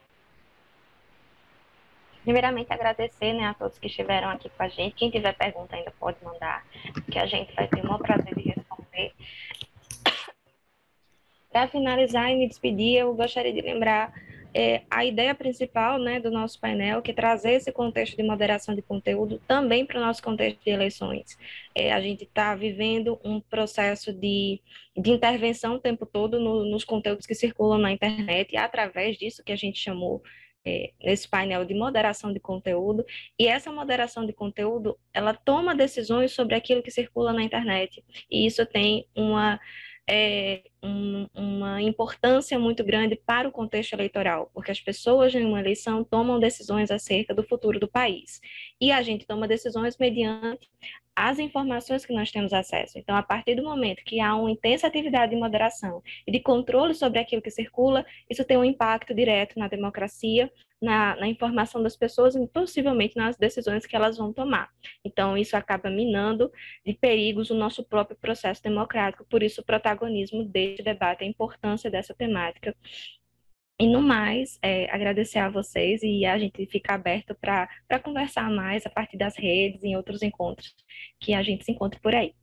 Primeiramente, agradecer, né, a todos que estiveram aqui com a gente. Quem tiver pergunta ainda pode mandar, que a gente vai ter o maior prazer de responder. Para finalizar e me despedir, eu gostaria de lembrar é, a ideia principal, né, do nosso painel, que é trazer esse contexto de moderação de conteúdo também para o nosso contexto de eleições. É, a gente está vivendo um processo de, de intervenção o tempo todo no, nos conteúdos que circulam na internet, e é através disso que a gente chamou nesse painel de moderação de conteúdo, e essa moderação de conteúdo, ela toma decisões sobre aquilo que circula na internet, e isso tem uma, é, um, uma importância muito grande para o contexto eleitoral, porque as pessoas em uma eleição tomam decisões acerca do futuro do país, e a gente toma decisões mediante as informações que nós temos acesso. Então, a partir do momento que há uma intensa atividade de moderação e de controle sobre aquilo que circula, isso tem um impacto direto na democracia, na, na informação das pessoas e, possivelmente, nas decisões que elas vão tomar. Então, isso acaba minando de perigos o nosso próprio processo democrático, por isso o protagonismo deste debate, a importância dessa temática. E no mais, é, agradecer a vocês, e a gente fica aberto para conversar mais a partir das redes, em outros encontros que a gente se encontra por aí.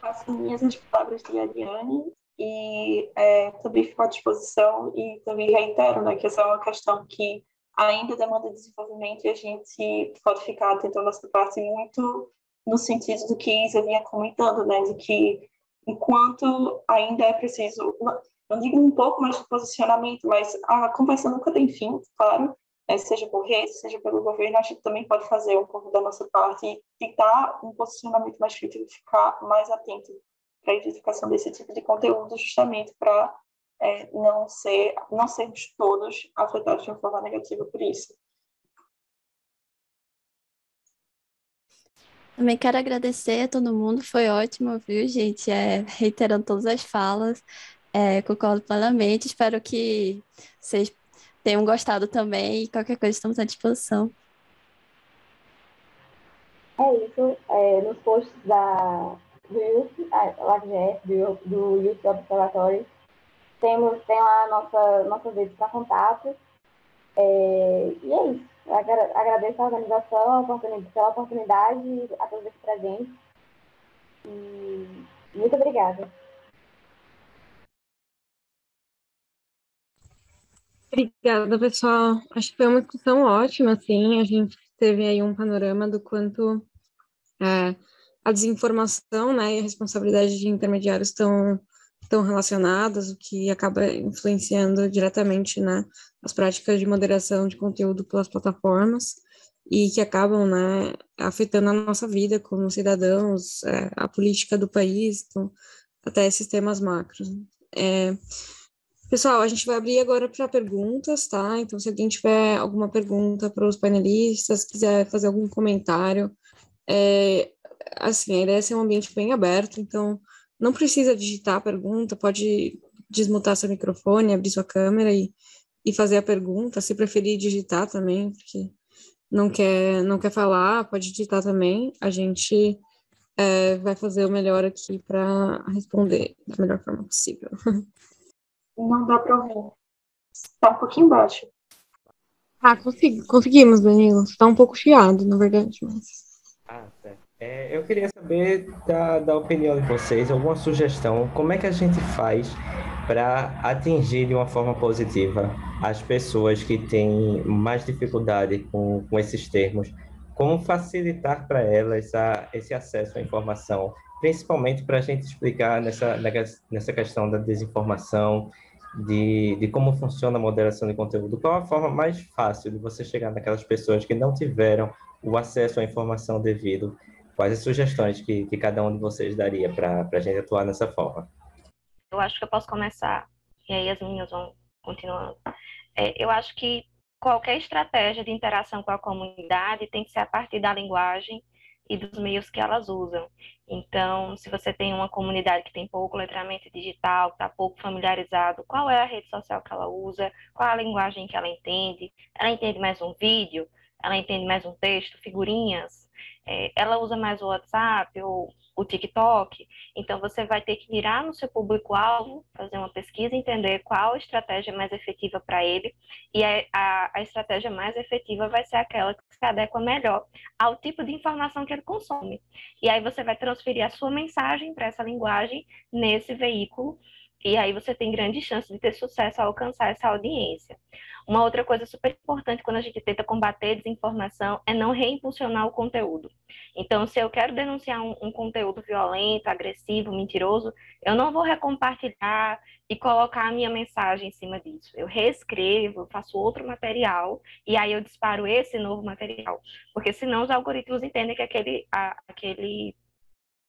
Faço minhas as palavras de Ariane e é, também fico à disposição e também reitero, né, que essa é uma questão que ainda demanda desenvolvimento e a gente pode ficar atento à nossa parte muito no sentido do que Isa vinha comentando, né, de que enquanto ainda é preciso, não digo um pouco mais de posicionamento, mas a conversa nunca tem fim, claro, né, seja por rede, seja pelo governo, a gente também pode fazer um pouco da nossa parte e tentar um posicionamento mais crítico e ficar mais atento para a identificação desse tipo de conteúdo, justamente para é, não, ser, não sermos todos afetados de uma forma negativa por isso. Também quero agradecer a todo mundo, foi ótimo, viu, gente? É, reiterando todas as falas, é, concordo plenamente. Espero que vocês tenham gostado também e qualquer coisa estamos à disposição. É isso, é, nos posts da, do YouthLACIGF, do, do Youth Observatório, temos, tem lá nossa, nossas redes para contato. É, e é isso. Agradeço a organização, a oportunidade, pela oportunidade, a todos aqui presentes. E muito obrigada. Obrigada, pessoal. Acho que foi uma discussão ótima, assim. A gente teve aí um panorama do quanto é, a desinformação, né, e a responsabilidade de intermediários estão estão relacionadas, o que acaba influenciando diretamente, né, as práticas de moderação de conteúdo pelas plataformas e que acabam, né, afetando a nossa vida como cidadãos, é, a política do país, então, até esses temas macros. É, pessoal, a gente vai abrir agora para perguntas, tá? Então, se alguém tiver alguma pergunta para os painelistas, quiser fazer algum comentário, é, assim, a ideia é ser um ambiente bem aberto, então não precisa digitar a pergunta, pode desmutar seu microfone, abrir sua câmera e, e fazer a pergunta. Se preferir digitar também, porque não quer, não quer falar, pode digitar também. A gente é, vai fazer o melhor aqui para responder da melhor forma possível. Não dá para ouvir. Está um pouquinho baixo. Ah, consegui, conseguimos, Danilo. Está um pouco chiado, na verdade, mas... Ah, tá. É, eu queria saber da, da opinião de vocês, alguma sugestão, como é que a gente faz para atingir de uma forma positiva as pessoas que têm mais dificuldade com, com esses termos, como facilitar para elas a, esse acesso à informação, principalmente para a gente explicar nessa, nessa questão da desinformação, de, de como funciona a moderação de conteúdo, qual a forma mais fácil de você chegar naquelas pessoas que não tiveram o acesso à informação devido. Quais as sugestões que, que cada um de vocês daria para a gente atuar nessa forma? Eu acho que eu posso começar, e aí as meninas vão continuando. É, eu acho que qualquer estratégia de interação com a comunidade tem que ser a partir da linguagem e dos meios que elas usam. Então, se você tem uma comunidade que tem pouco letramento digital, está pouco familiarizado, qual é a rede social que ela usa, qual a linguagem que ela entende, ela entende mais um vídeo, ela entende mais um texto, figurinhas, ela usa mais o WhatsApp ou o TikTok, então você vai ter que mirar no seu público-alvo, fazer uma pesquisa, entender qual a estratégia mais efetiva para ele, e a, a, a estratégia mais efetiva vai ser aquela que se adequa melhor ao tipo de informação que ele consome. E aí você vai transferir a sua mensagem para essa linguagem nesse veículo, e aí você tem grande chance de ter sucesso ao alcançar essa audiência. Uma outra coisa super importante quando a gente tenta combater desinformação é não reimpulsionar o conteúdo. Então, se eu quero denunciar um, um conteúdo violento, agressivo, mentiroso, eu não vou recompartilhar e colocar a minha mensagem em cima disso. Eu reescrevo, faço outro material e aí eu disparo esse novo material. Porque senão os algoritmos entendem que aquele... A, aquele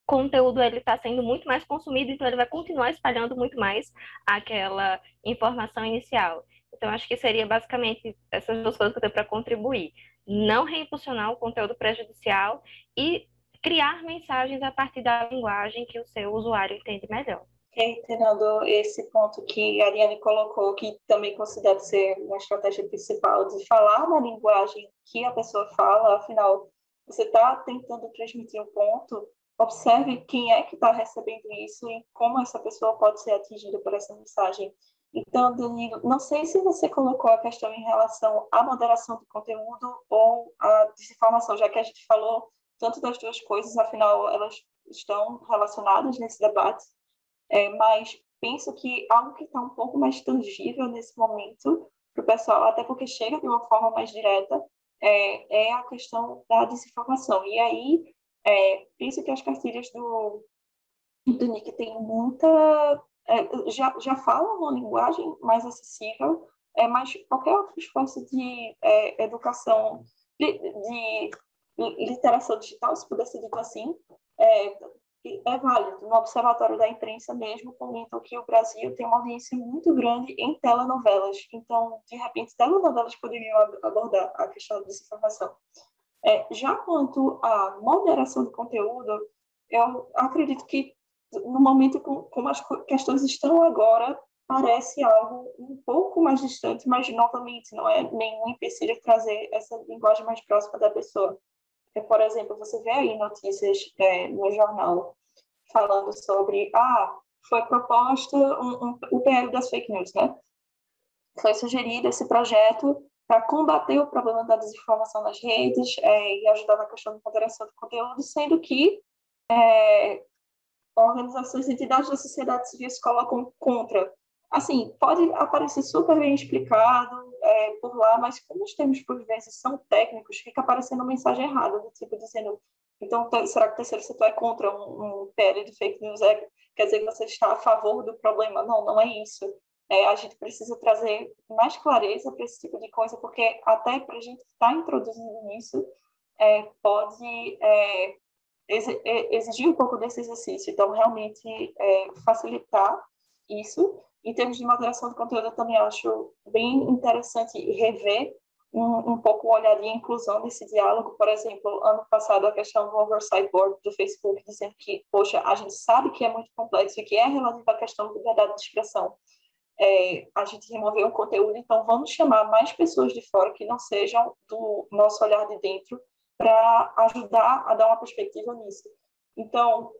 conteúdo ele está sendo muito mais consumido, então ele vai continuar espalhando muito mais aquela informação inicial. Então, acho que seria basicamente essas duas coisas que eu tenho para contribuir. Não reimpulsionar o conteúdo prejudicial e criar mensagens a partir da linguagem que o seu usuário entende melhor. Reiterando esse ponto que a Ariane colocou, que também considero ser uma estratégia principal de falar na linguagem que a pessoa fala, afinal, você está tentando transmitir um ponto, observe quem é que está recebendo isso e como essa pessoa pode ser atingida por essa mensagem. Então, Danilo, não sei se você colocou a questão em relação à moderação do conteúdo ou à desinformação, já que a gente falou tanto das duas coisas, afinal, elas estão relacionadas nesse debate, é, mas penso que algo que está um pouco mais tangível nesse momento para o pessoal, até porque chega de uma forma mais direta, é, é a questão da desinformação. E aí, é, penso que as cartilhas do, do N I C têm muita... É, já, já falam uma linguagem mais acessível, é, mas qualquer outro esforço de é, educação, de, de literacia digital, se pudesse dito assim, é, é válido. No Observatório da Imprensa mesmo comentam que o Brasil tem uma audiência muito grande em telenovelas, então, de repente, telenovelas poderiam abordar a questão da desinformação. É, já quanto à moderação do conteúdo, eu acredito que, no momento como as questões estão agora, parece algo um pouco mais distante, mas, novamente, não é nenhum empecilho trazer essa linguagem mais próxima da pessoa. Por exemplo, você vê aí notícias é, no jornal falando sobre, ah, foi proposta um, um, o P L das fake news, né? Foi sugerido esse projeto para combater o problema da desinformação nas redes é, e ajudar na questão da moderação do conteúdo, sendo que é, organizações e entidades da sociedade civil se colocam contra. Assim, pode aparecer super bem explicado, É, por lá, mas como os termos por vezes são técnicos, fica aparecendo uma mensagem errada, do tipo dizendo, então, será que o terceiro setor é contra um, um P L de fake news? É, quer dizer que você está a favor do problema? Não, não é isso. É, a gente precisa trazer mais clareza para esse tipo de coisa, porque até para a gente estar introduzindo nisso, é, pode é, exigir um pouco desse exercício. Então, realmente, é, facilitar isso. Em termos de moderação de conteúdo, eu também acho bem interessante rever um, um pouco o olhar de inclusão nesse diálogo. Por exemplo, ano passado, a questão do Oversight Board do Facebook, dizendo que, poxa, a gente sabe que é muito complexo e que é relativo à questão da liberdade de expressão. É, a gente removeu o conteúdo, então vamos chamar mais pessoas de fora que não sejam do nosso olhar de dentro para ajudar a dar uma perspectiva nisso. Então,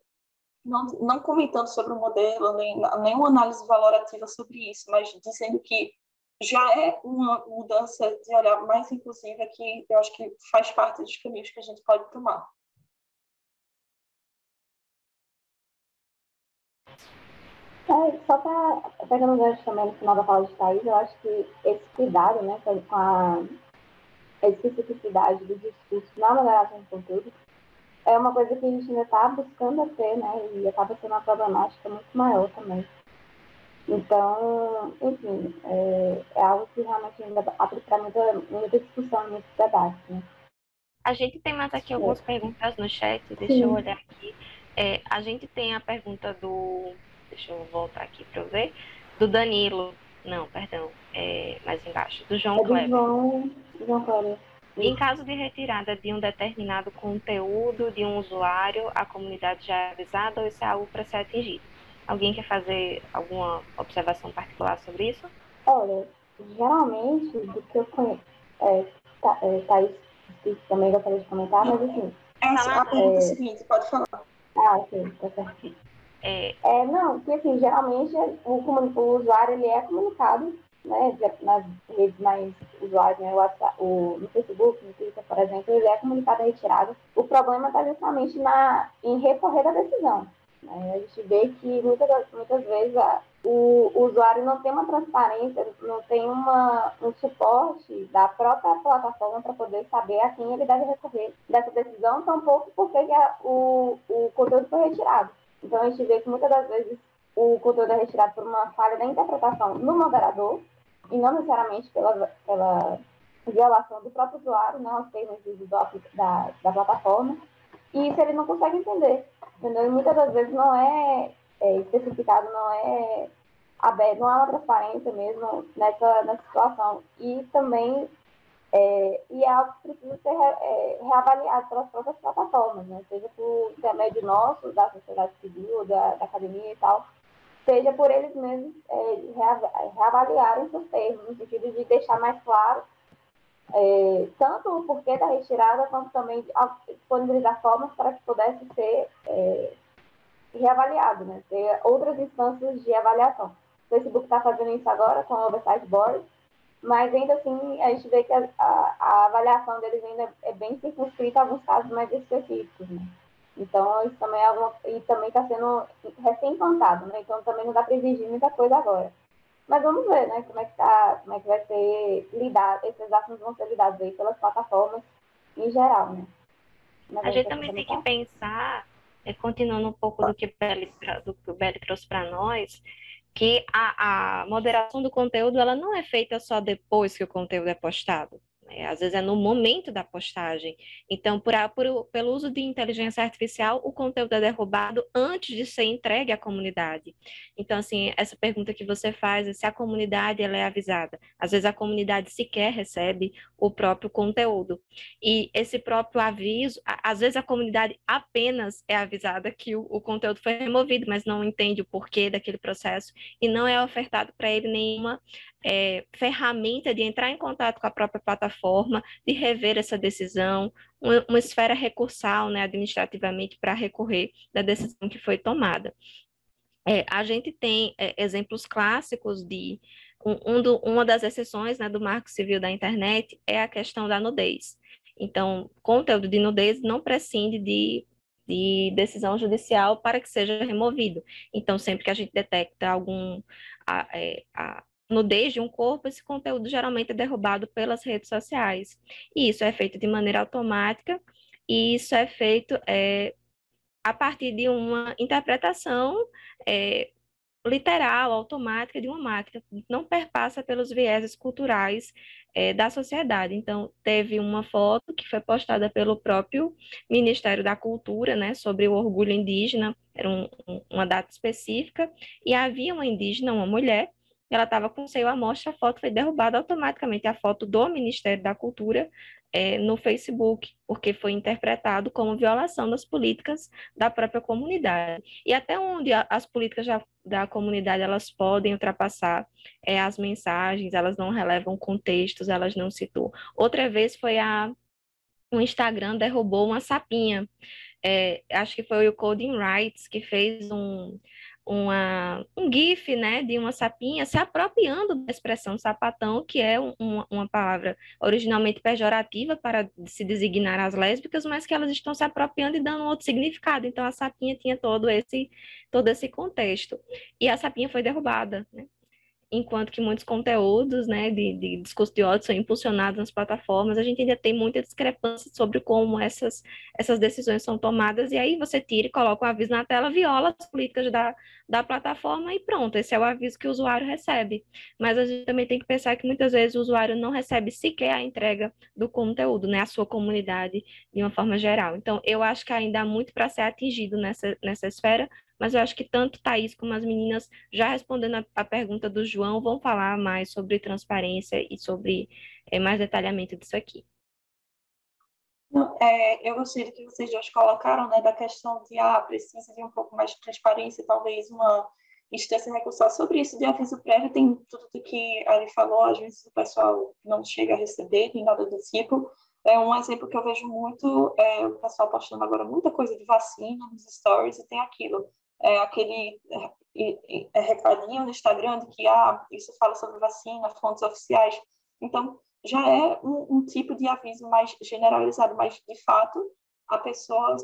Não, não comentando sobre o modelo, nem nenhuma análise valorativa sobre isso, mas dizendo que já é uma mudança de olhar mais inclusiva que eu acho que faz parte dos caminhos que a gente pode tomar. É, só para pegando o gancho também no final da fala de Thaís, eu acho que esse cuidado, né, com a especificidade do discurso na moderação de conteúdo, é uma coisa que a gente ainda está buscando ter, né? E acaba sendo uma problemática muito maior também. Então, enfim, é, é algo que realmente ainda aplica muita, muita discussão nesse debate, né? A gente tem mais aqui algumas Sim. perguntas no chat, deixa Sim. eu olhar aqui. É, a gente tem a pergunta do... Deixa eu voltar aqui para eu ver. Do Danilo. Não, perdão. É, mais embaixo. Do João é do Cleber. João, João Cleber. Em caso de retirada de um determinado conteúdo de um usuário, a comunidade já é avisada ou isso é algo para ser atingido? Alguém quer fazer alguma observação particular sobre isso? Olha, geralmente, do que eu conheço... É, tá, é, Thaís também gostaria de comentar, mas assim... Essa é a pergunta é... seguinte, pode falar. Ah, sim, tá certo. É... É, não, porque assim, geralmente o, o usuário ele é comunicado, né, nas redes mais usuais, né, o, no Facebook, no Twitter, por exemplo, ele é comunicado e retirado. O problema está justamente na, em recorrer da decisão, né? A gente vê que muitas, muitas vezes a, o, o usuário não tem uma transparência, não tem uma, um suporte da própria plataforma para poder saber a quem ele deve recorrer dessa decisão, tampouco porque que a, o, o conteúdo foi retirado. Então, a gente vê que muitas das vezes o conteúdo é retirado por uma falha da interpretação no moderador, e não necessariamente pela, pela violação do próprio usuário, não aos termos da, da plataforma, e isso ele não consegue entender, entendeu? E muitas das vezes não é, é especificado, não é aberto, não há uma transparência mesmo nessa, nessa situação, e também é, e é algo que precisa ser re, é, reavaliado pelas próprias plataformas, né? Seja por intermédio nosso, da sociedade civil, da, da academia e tal, seja por eles mesmos é, reavaliarem seus termos, no sentido de deixar mais claro É, tanto o porquê da retirada, quanto também disponibilizar formas para que pudesse ser é, reavaliado, né? Ter outras instâncias de avaliação. O Facebook está fazendo isso agora com o Oversight Board, mas ainda assim a gente vê que a, a, a avaliação deles ainda é bem circunscrita a alguns casos mais específicos, né? Então, isso também é alguma, e também está sendo recém-implantado, né? Então, também não dá para exigir muita coisa agora. Mas vamos ver, né, como é que tá, como é que vai ser lidado, esses assuntos vão ser lidados aí pelas plataformas em geral, né? Mas a gente também tem que pensar, é, continuando um pouco do que o Beli, do que o Beli trouxe para nós, que a, a moderação do conteúdo, ela não é feita só depois que o conteúdo é postado, né? Às vezes é no momento da postagem. Então, por, por, pelo uso de inteligência artificial, o conteúdo é derrubado antes de ser entregue à comunidade. Então, assim, essa pergunta que você faz é se a comunidade ela é avisada. Às vezes a comunidade sequer recebe o próprio conteúdo. E esse próprio aviso, às vezes a comunidade apenas é avisada que o, o conteúdo foi removido, mas não entende o porquê daquele processo e não é ofertado para ele nenhuma É, ferramenta de entrar em contato com a própria plataforma, de rever essa decisão, uma, uma esfera recursal, né, administrativamente, para recorrer da decisão que foi tomada. É, a gente tem é, exemplos clássicos de... Um, um do, uma das exceções, né, do Marco Civil da Internet é a questão da nudez. Então, conteúdo de nudez não prescinde de... de decisão judicial para que seja removido. Então, sempre que a gente detecta algum... A, a, nudez de um corpo, esse conteúdo geralmente é derrubado pelas redes sociais. E isso é feito de maneira automática, e isso é feito é, a partir de uma interpretação é, literal, automática de uma máquina, não perpassa pelos vieses culturais é, da sociedade. Então, teve uma foto que foi postada pelo próprio Ministério da Cultura, né, sobre o orgulho indígena, era um, um, uma data específica, e havia uma indígena, uma mulher, ela estava com o seio à mostra, a foto foi derrubada automaticamente, a foto do Ministério da Cultura é, no Facebook, porque foi interpretado como violação das políticas da própria comunidade. E até onde a, as políticas da, da comunidade, elas podem ultrapassar é, as mensagens, elas não relevam contextos, elas não situam. Outra vez foi a... o Instagram derrubou uma sapinha, é, acho que foi o Coding Rights que fez um... Uma, um gif, né, de uma sapinha se apropriando da expressão sapatão, que é um, uma, uma palavra originalmente pejorativa para se designar as lésbicas, mas que elas estão se apropriando e dando um outro significado. Então, a sapinha tinha todo esse, todo esse contexto. E a sapinha foi derrubada, né? Enquanto que muitos conteúdos, né, de, de discurso de ódio são impulsionados nas plataformas, a gente ainda tem muita discrepância sobre como essas, essas decisões são tomadas, e aí você tira e coloca o um aviso na tela, viola as políticas da, da plataforma e pronto, esse é o aviso que o usuário recebe. Mas a gente também tem que pensar que muitas vezes o usuário não recebe sequer a entrega do conteúdo, né, a sua comunidade de uma forma geral. Então, eu acho que ainda há muito para ser atingido nessa, nessa esfera, mas eu acho que tanto Thaís como as meninas, já respondendo a, a pergunta do João, vão falar mais sobre transparência e sobre é, mais detalhamento disso aqui. Não, é, eu gostei do que vocês dois colocaram, né, da questão de, ah, precisa de um pouco mais de transparência, talvez uma instância recursal sobre isso, de aviso prévio, tem tudo o que a Ari falou, às vezes o pessoal não chega a receber, nem nada do tipo. É um exemplo que eu vejo muito, é, o pessoal postando agora muita coisa de vacina nos stories, e tem aquilo. É aquele é, é recadinho no Instagram de que ah, isso fala sobre vacina, fontes oficiais. Então, já é um, um tipo de aviso mais generalizado, mas, de fato, a pessoa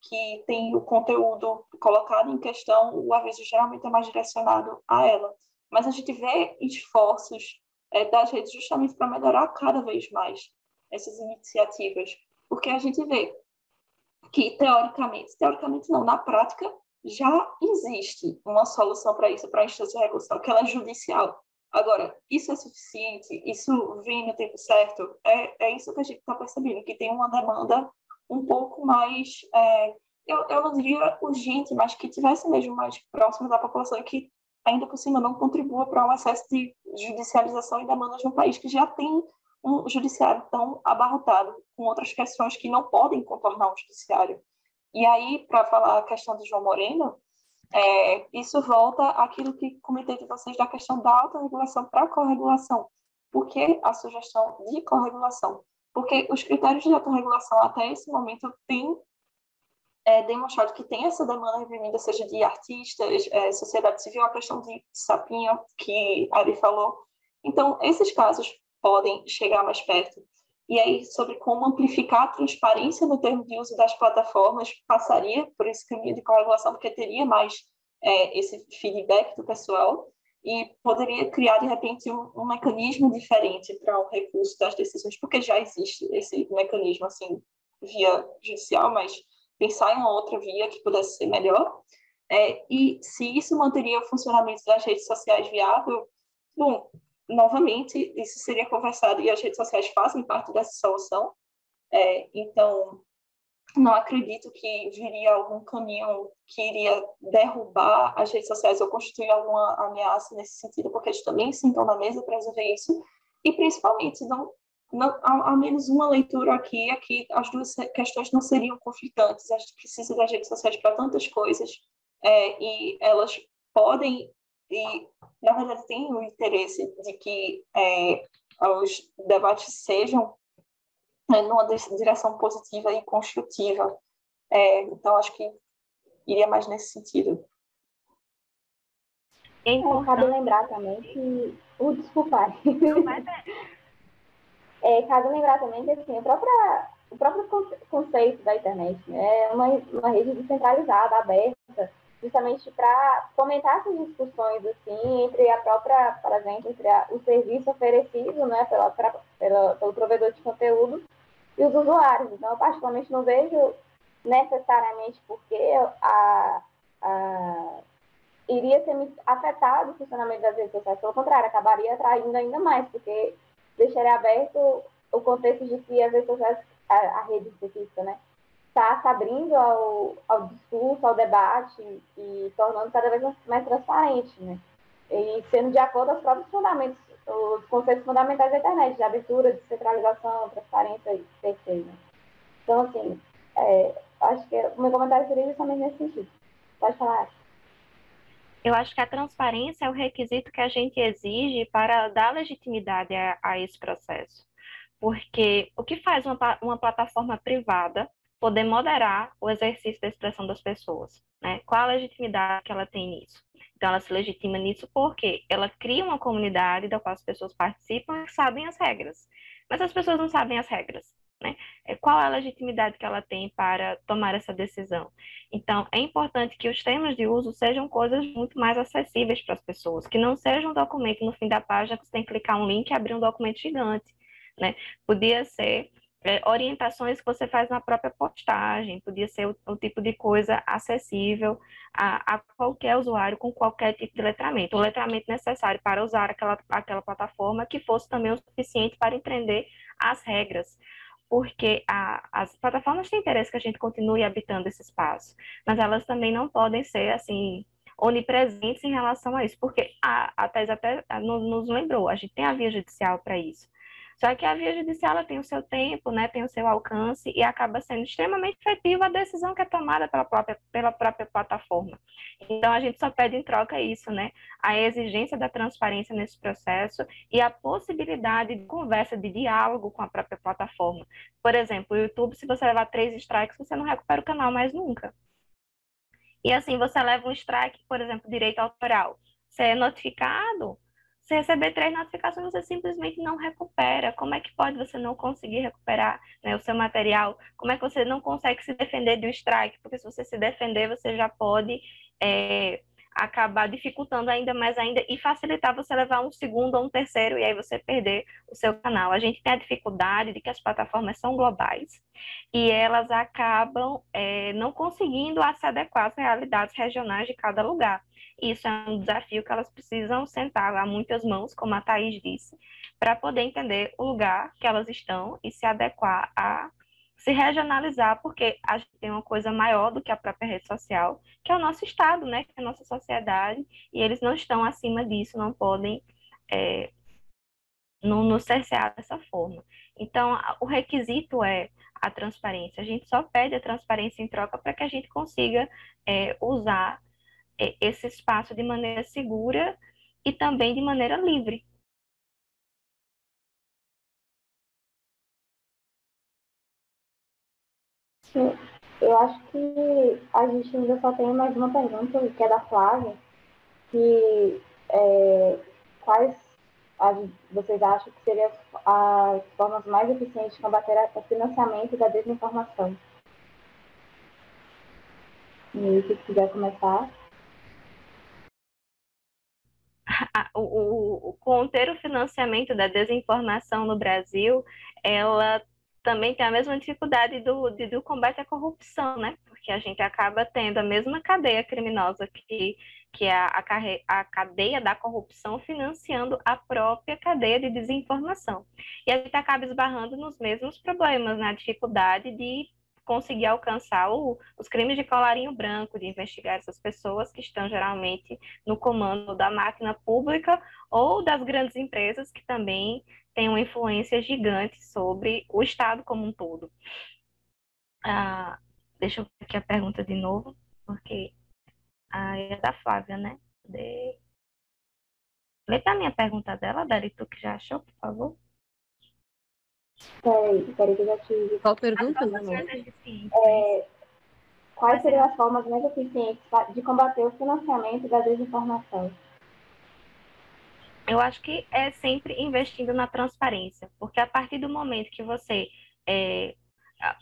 que tem o conteúdo colocado em questão, o aviso geralmente é mais direcionado a ela. Mas a gente vê esforços é, das redes justamente para melhorar cada vez mais essas iniciativas, porque a gente vê que, teoricamente, teoricamente não, na prática, já existe uma solução para isso, para a instância recursal, que ela é judicial. Agora, isso é suficiente? Isso vem no tempo certo? É, é isso que a gente está percebendo, que tem uma demanda um pouco mais, é, eu, eu não diria urgente, mas que estivesse mesmo mais próximo da população e que, ainda por cima, não contribua para um excesso de judicialização e demandas de um país que já tem um judiciário tão abarrotado, com outras questões que não podem contornar um judiciário. E aí, para falar a questão do João Moreno, é, isso volta àquilo que comentei de vocês da questão da autorregulação para a corregulação. Por que a sugestão de corregulação? Porque os critérios de autorregulação até esse momento têm é, demonstrado que tem essa demanda reprimida, seja de artistas, é, sociedade civil, a questão de sapinha que Ari falou. Então, esses casos podem chegar mais perto. E aí, sobre como amplificar a transparência no termo de uso das plataformas, passaria por esse caminho de corregulação, porque teria mais é, esse feedback do pessoal e poderia criar, de repente, um, um mecanismo diferente para o recurso das decisões, porque já existe esse mecanismo, assim, via judicial, mas pensar em uma outra via que pudesse ser melhor. É, e se isso manteria o funcionamento das redes sociais viável, bom, novamente, isso seria conversado e as redes sociais fazem parte dessa solução. É, então, não acredito que viria algum caminho que iria derrubar as redes sociais ou constituir alguma ameaça nesse sentido, porque eles também se sentam na mesa para resolver isso. E, principalmente, não, não, há, há menos uma leitura aqui, aqui as duas questões não seriam conflitantes. A gente precisa das redes sociais para tantas coisas é, e elas podem... E, na verdade, tem o interesse de que é, os debates sejam é, numa direção positiva e construtiva. É, então, acho que iria mais nesse sentido. É importante lembrar também que... Uh, desculpa. é, cabe lembrar também que assim, a própria, o próprio conceito da internet, né, é uma, uma rede descentralizada, aberta, justamente para fomentar essas discussões assim, entre a própria, por exemplo, entre a, o serviço oferecido, né, pela, pra, pela, pelo provedor de conteúdo e os usuários. Então, eu particularmente não vejo necessariamente porque a, a, iria ser afetado o funcionamento das redes sociais, pelo contrário, acabaria atraindo ainda mais, porque deixaria aberto o contexto de que as redes sociais, a, a rede específica, né, está se abrindo ao, ao discurso, ao debate e tornando cada vez mais, mais transparente, né? E sendo de acordo aos próprios fundamentos, os conceitos fundamentais da internet, de abertura, descentralização, transparência e certeza. Então, assim, é, acho que o meu comentário seria justamente nesse sentido. Pode falar. Eu acho que a transparência é o requisito que a gente exige para dar legitimidade a, a esse processo. Porque o que faz uma, uma plataforma privada poder moderar o exercício da expressão das pessoas, né? Qual a legitimidade que ela tem nisso? Então, ela se legitima nisso porque ela cria uma comunidade da qual as pessoas participam e sabem as regras, mas as pessoas não sabem as regras, né? Qual a legitimidade que ela tem para tomar essa decisão? Então, é importante que os termos de uso sejam coisas muito mais acessíveis para as pessoas, que não seja um documento no fim da página que você tem que clicar um link e abrir um documento gigante, né? Podia ser... orientações que você faz na própria postagem, podia ser o, o tipo de coisa acessível a, a qualquer usuário com qualquer tipo de letramento, o letramento necessário para usar aquela, aquela plataforma que fosse também o suficiente para entender as regras, porque a, as plataformas têm interesse que a gente continue habitando esse espaço, mas elas também não podem ser assim... onipresentes em relação a isso, porque a, a Thaís até nos lembrou, a gente tem a via judicial para isso. Só que a via judicial ela tem o seu tempo, né, tem o seu alcance e acaba sendo extremamente efetiva a decisão que é tomada pela própria, pela própria plataforma. Então, a gente só pede em troca isso, né, a exigência da transparência nesse processo e a possibilidade de conversa, de diálogo com a própria plataforma. Por exemplo, o YouTube, se você levar três strikes, você não recupera o canal mais nunca. E assim, você leva um strike, por exemplo, direito autoral. Você é notificado... Você receber três notificações, você simplesmente não recupera. Como é que pode você não conseguir recuperar, né, o seu material? Como é que você não consegue se defender de um strike? Porque se você se defender, você já pode é, acabar dificultando ainda mais ainda e facilitar você levar um segundo ou um terceiro e aí você perder o seu canal. A gente tem a dificuldade de que as plataformas são globais e elas acabam é, não conseguindo se adequar às realidades regionais de cada lugar. Isso é um desafio que elas precisam sentar lá muitas mãos, como a Thaís disse, para poder entender o lugar que elas estão e se adequar a se regionalizar, porque a gente tem uma coisa maior do que a própria rede social, que é o nosso estado, né? Que é a nossa sociedade, e eles não estão acima disso, não podem é, nos cercear dessa forma. Então, o requisito é a transparência. A gente só pede a transparência em troca para que a gente consiga é, usar esse espaço de maneira segura e também de maneira livre. Sim, eu acho que a gente ainda só tem mais uma pergunta, que é da Flávia, que é, quais as, vocês acham que seriam as formas mais eficientes de combater o financiamento da desinformação? E se quiser começar... O, o, o, conter o financiamento da desinformação no Brasil, ela também tem a mesma dificuldade do, de, do combate à corrupção, né? Porque a gente acaba tendo a mesma cadeia criminosa que, que a, a, carre, a cadeia da corrupção financiando a própria cadeia de desinformação. E a gente acaba esbarrando nos mesmos problemas, na dificuldade de conseguir alcançar o, os crimes de colarinho branco, de investigar essas pessoas que estão geralmente no comando da máquina pública ou das grandes empresas que também têm uma influência gigante sobre o Estado como um todo. Ah, deixa eu ver aqui a pergunta de novo, porque ah, é da Flávia, né? De... Lê para mim a pergunta dela, Dari, tu que já achou, por favor. Peraí, peraí que eu já te... Qual pergunta? É, quais seriam as formas mais eficientes de combater o financiamento da desinformação? Eu acho que é sempre investindo na transparência, porque a partir do momento que você... É,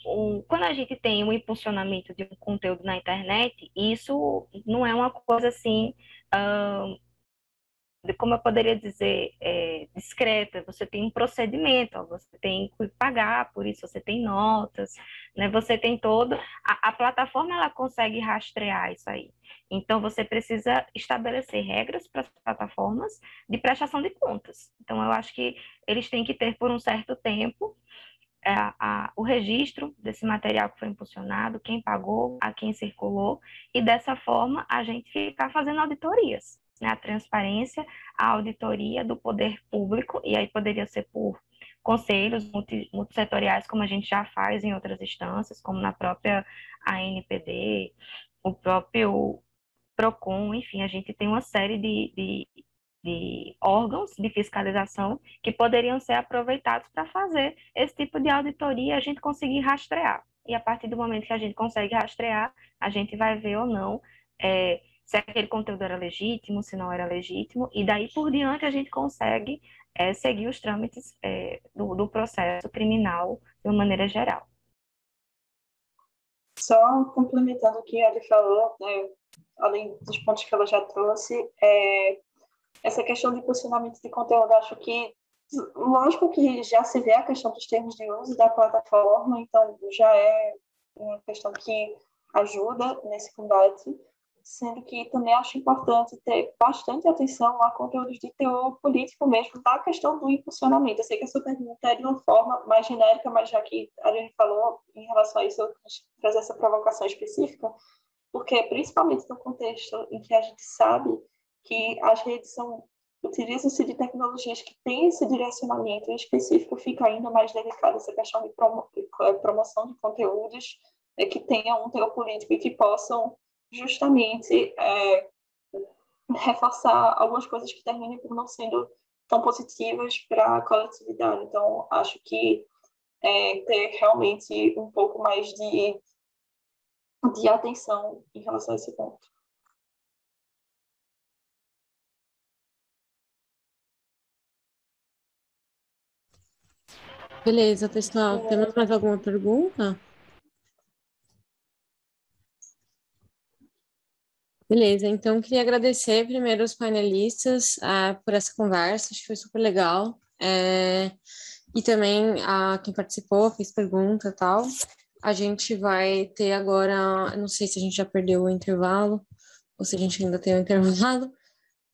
o, quando a gente tem um impulsionamento de um conteúdo na internet, isso não é uma coisa assim... Hum, como eu poderia dizer, é, discreta, você tem um procedimento, ó, você tem que pagar por isso, você tem notas, né? Você tem todo, a, a plataforma ela consegue rastrear isso aí. Então, você precisa estabelecer regras para as plataformas de prestação de contas. Então, eu acho que eles têm que ter por um certo tempo é, a, o registro desse material que foi impulsionado, quem pagou, a quem circulou, e dessa forma a gente ficar fazendo auditorias. A transparência, a auditoria do poder público, e aí poderia ser por conselhos multissetoriais, como a gente já faz em outras instâncias, como na própria A N P D, o próprio PROCON, enfim, a gente tem uma série de, de, de órgãos de fiscalização que poderiam ser aproveitados para fazer esse tipo de auditoria e a gente conseguir rastrear. E a partir do momento que a gente consegue rastrear, a gente vai ver ou não... É, se aquele conteúdo era legítimo, se não era legítimo, e daí por diante a gente consegue é, seguir os trâmites é, do, do processo criminal de uma maneira geral. Só complementando o que a Ari falou, né, além dos pontos que ela já trouxe, é, essa questão de posicionamento de conteúdo, acho que, lógico que já se vê a questão dos termos de uso da plataforma, então já é uma questão que ajuda nesse combate, sendo que também acho importante ter bastante atenção a conteúdos de teor político mesmo, da questão do impulsionamento. Eu sei que essa pergunta é de uma forma mais genérica, mas já que a Ariane falou em relação a isso, eu quis trazer essa provocação específica, porque principalmente no contexto em que a gente sabe que as redes são utilizam-se de tecnologias que têm esse direcionamento em específico, fica ainda mais delicada essa questão de promo promoção de conteúdos que tenham um teor político e que possam justamente é, reforçar algumas coisas que terminam por não sendo tão positivas para a coletividade. Então, acho que é, ter realmente um pouco mais de, de atenção em relação a esse ponto. Beleza, pessoal. É. Temos mais alguma pergunta? Beleza, então queria agradecer primeiro os panelistas ah, por essa conversa, acho que foi super legal, é, e também a quem participou, fez pergunta e tal. A gente vai ter agora, não sei se a gente já perdeu o intervalo, ou se a gente ainda tem o intervalo,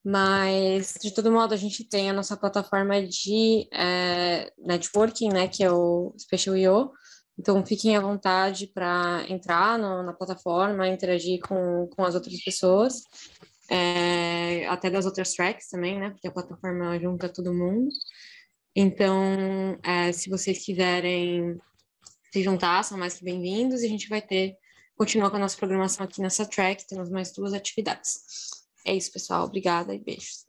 mas de todo modo a gente tem a nossa plataforma de é, networking, né, que é o Special I O. Então, fiquem à vontade para entrar no, na plataforma, interagir com, com as outras pessoas, é, até das outras tracks também, né? Porque a plataforma junta todo mundo. Então, é, se vocês quiserem se juntar, são mais que bem-vindos. E a gente vai ter, continuar com a nossa programação aqui nessa track, temos mais duas atividades. É isso, pessoal. Obrigada e beijos.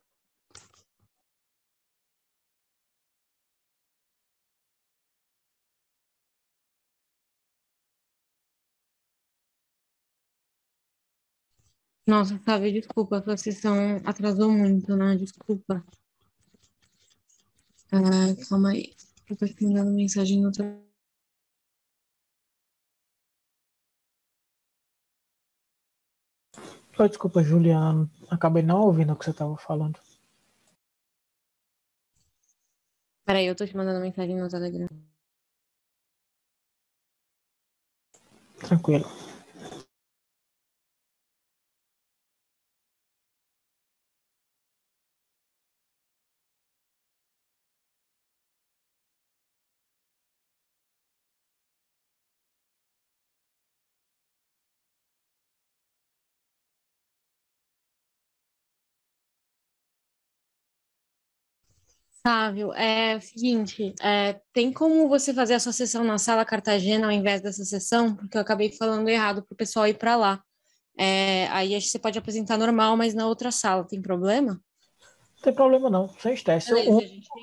Nossa, sabe, desculpa, a sessão atrasou muito, né? Desculpa. Ah, calma aí. Eu tô te mandando mensagem no trabalho. Oh, desculpa, Juliano. Acabei não ouvindo o que você estava falando. Peraí, eu tô te mandando mensagem no Telegram. Tranquilo. Sávio, é o seguinte, é, tem como você fazer a sua sessão na Sala Cartagena ao invés dessa sessão? Porque eu acabei falando errado para o pessoal ir para lá. É, aí acho que você pode apresentar normal, mas na outra sala, tem problema? Não tem problema não, sem estresse.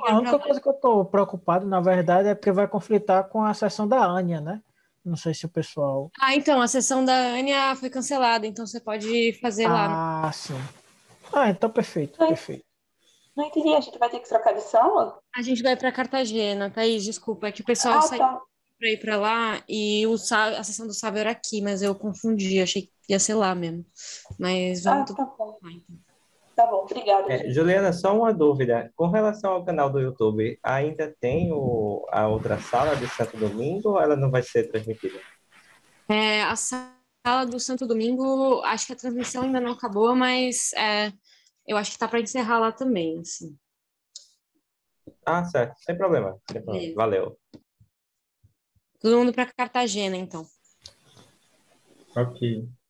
A única coisa que eu estou preocupado, na verdade, é porque vai conflitar com a sessão da Ania, né? Não sei se o pessoal... Ah, então, a sessão da Ania foi cancelada, então você pode fazer ah, lá. Ah, sim. Ah, então perfeito, é. perfeito. Não entendi, a gente vai ter que trocar de sala? A gente vai para Cartagena, Thaís, desculpa, é que o pessoal ah, saiu tá. para ir para lá e o, a sessão do Sábio era aqui, mas eu confundi, achei que ia ser lá mesmo. Mas vamos... Ah, tá bom, lá, então. Tá bom, obrigada. É, Juliana, só uma dúvida, com relação ao canal do YouTube, ainda tem o, a outra sala de Santo Domingo ou ela não vai ser transmitida? É, a sala do Santo Domingo, acho que a transmissão ainda não acabou, mas... É... Eu acho que tá para encerrar lá também, assim. Ah, certo. Sem problema. Sem problema. Valeu. Todo mundo para Cartagena, então. Ok.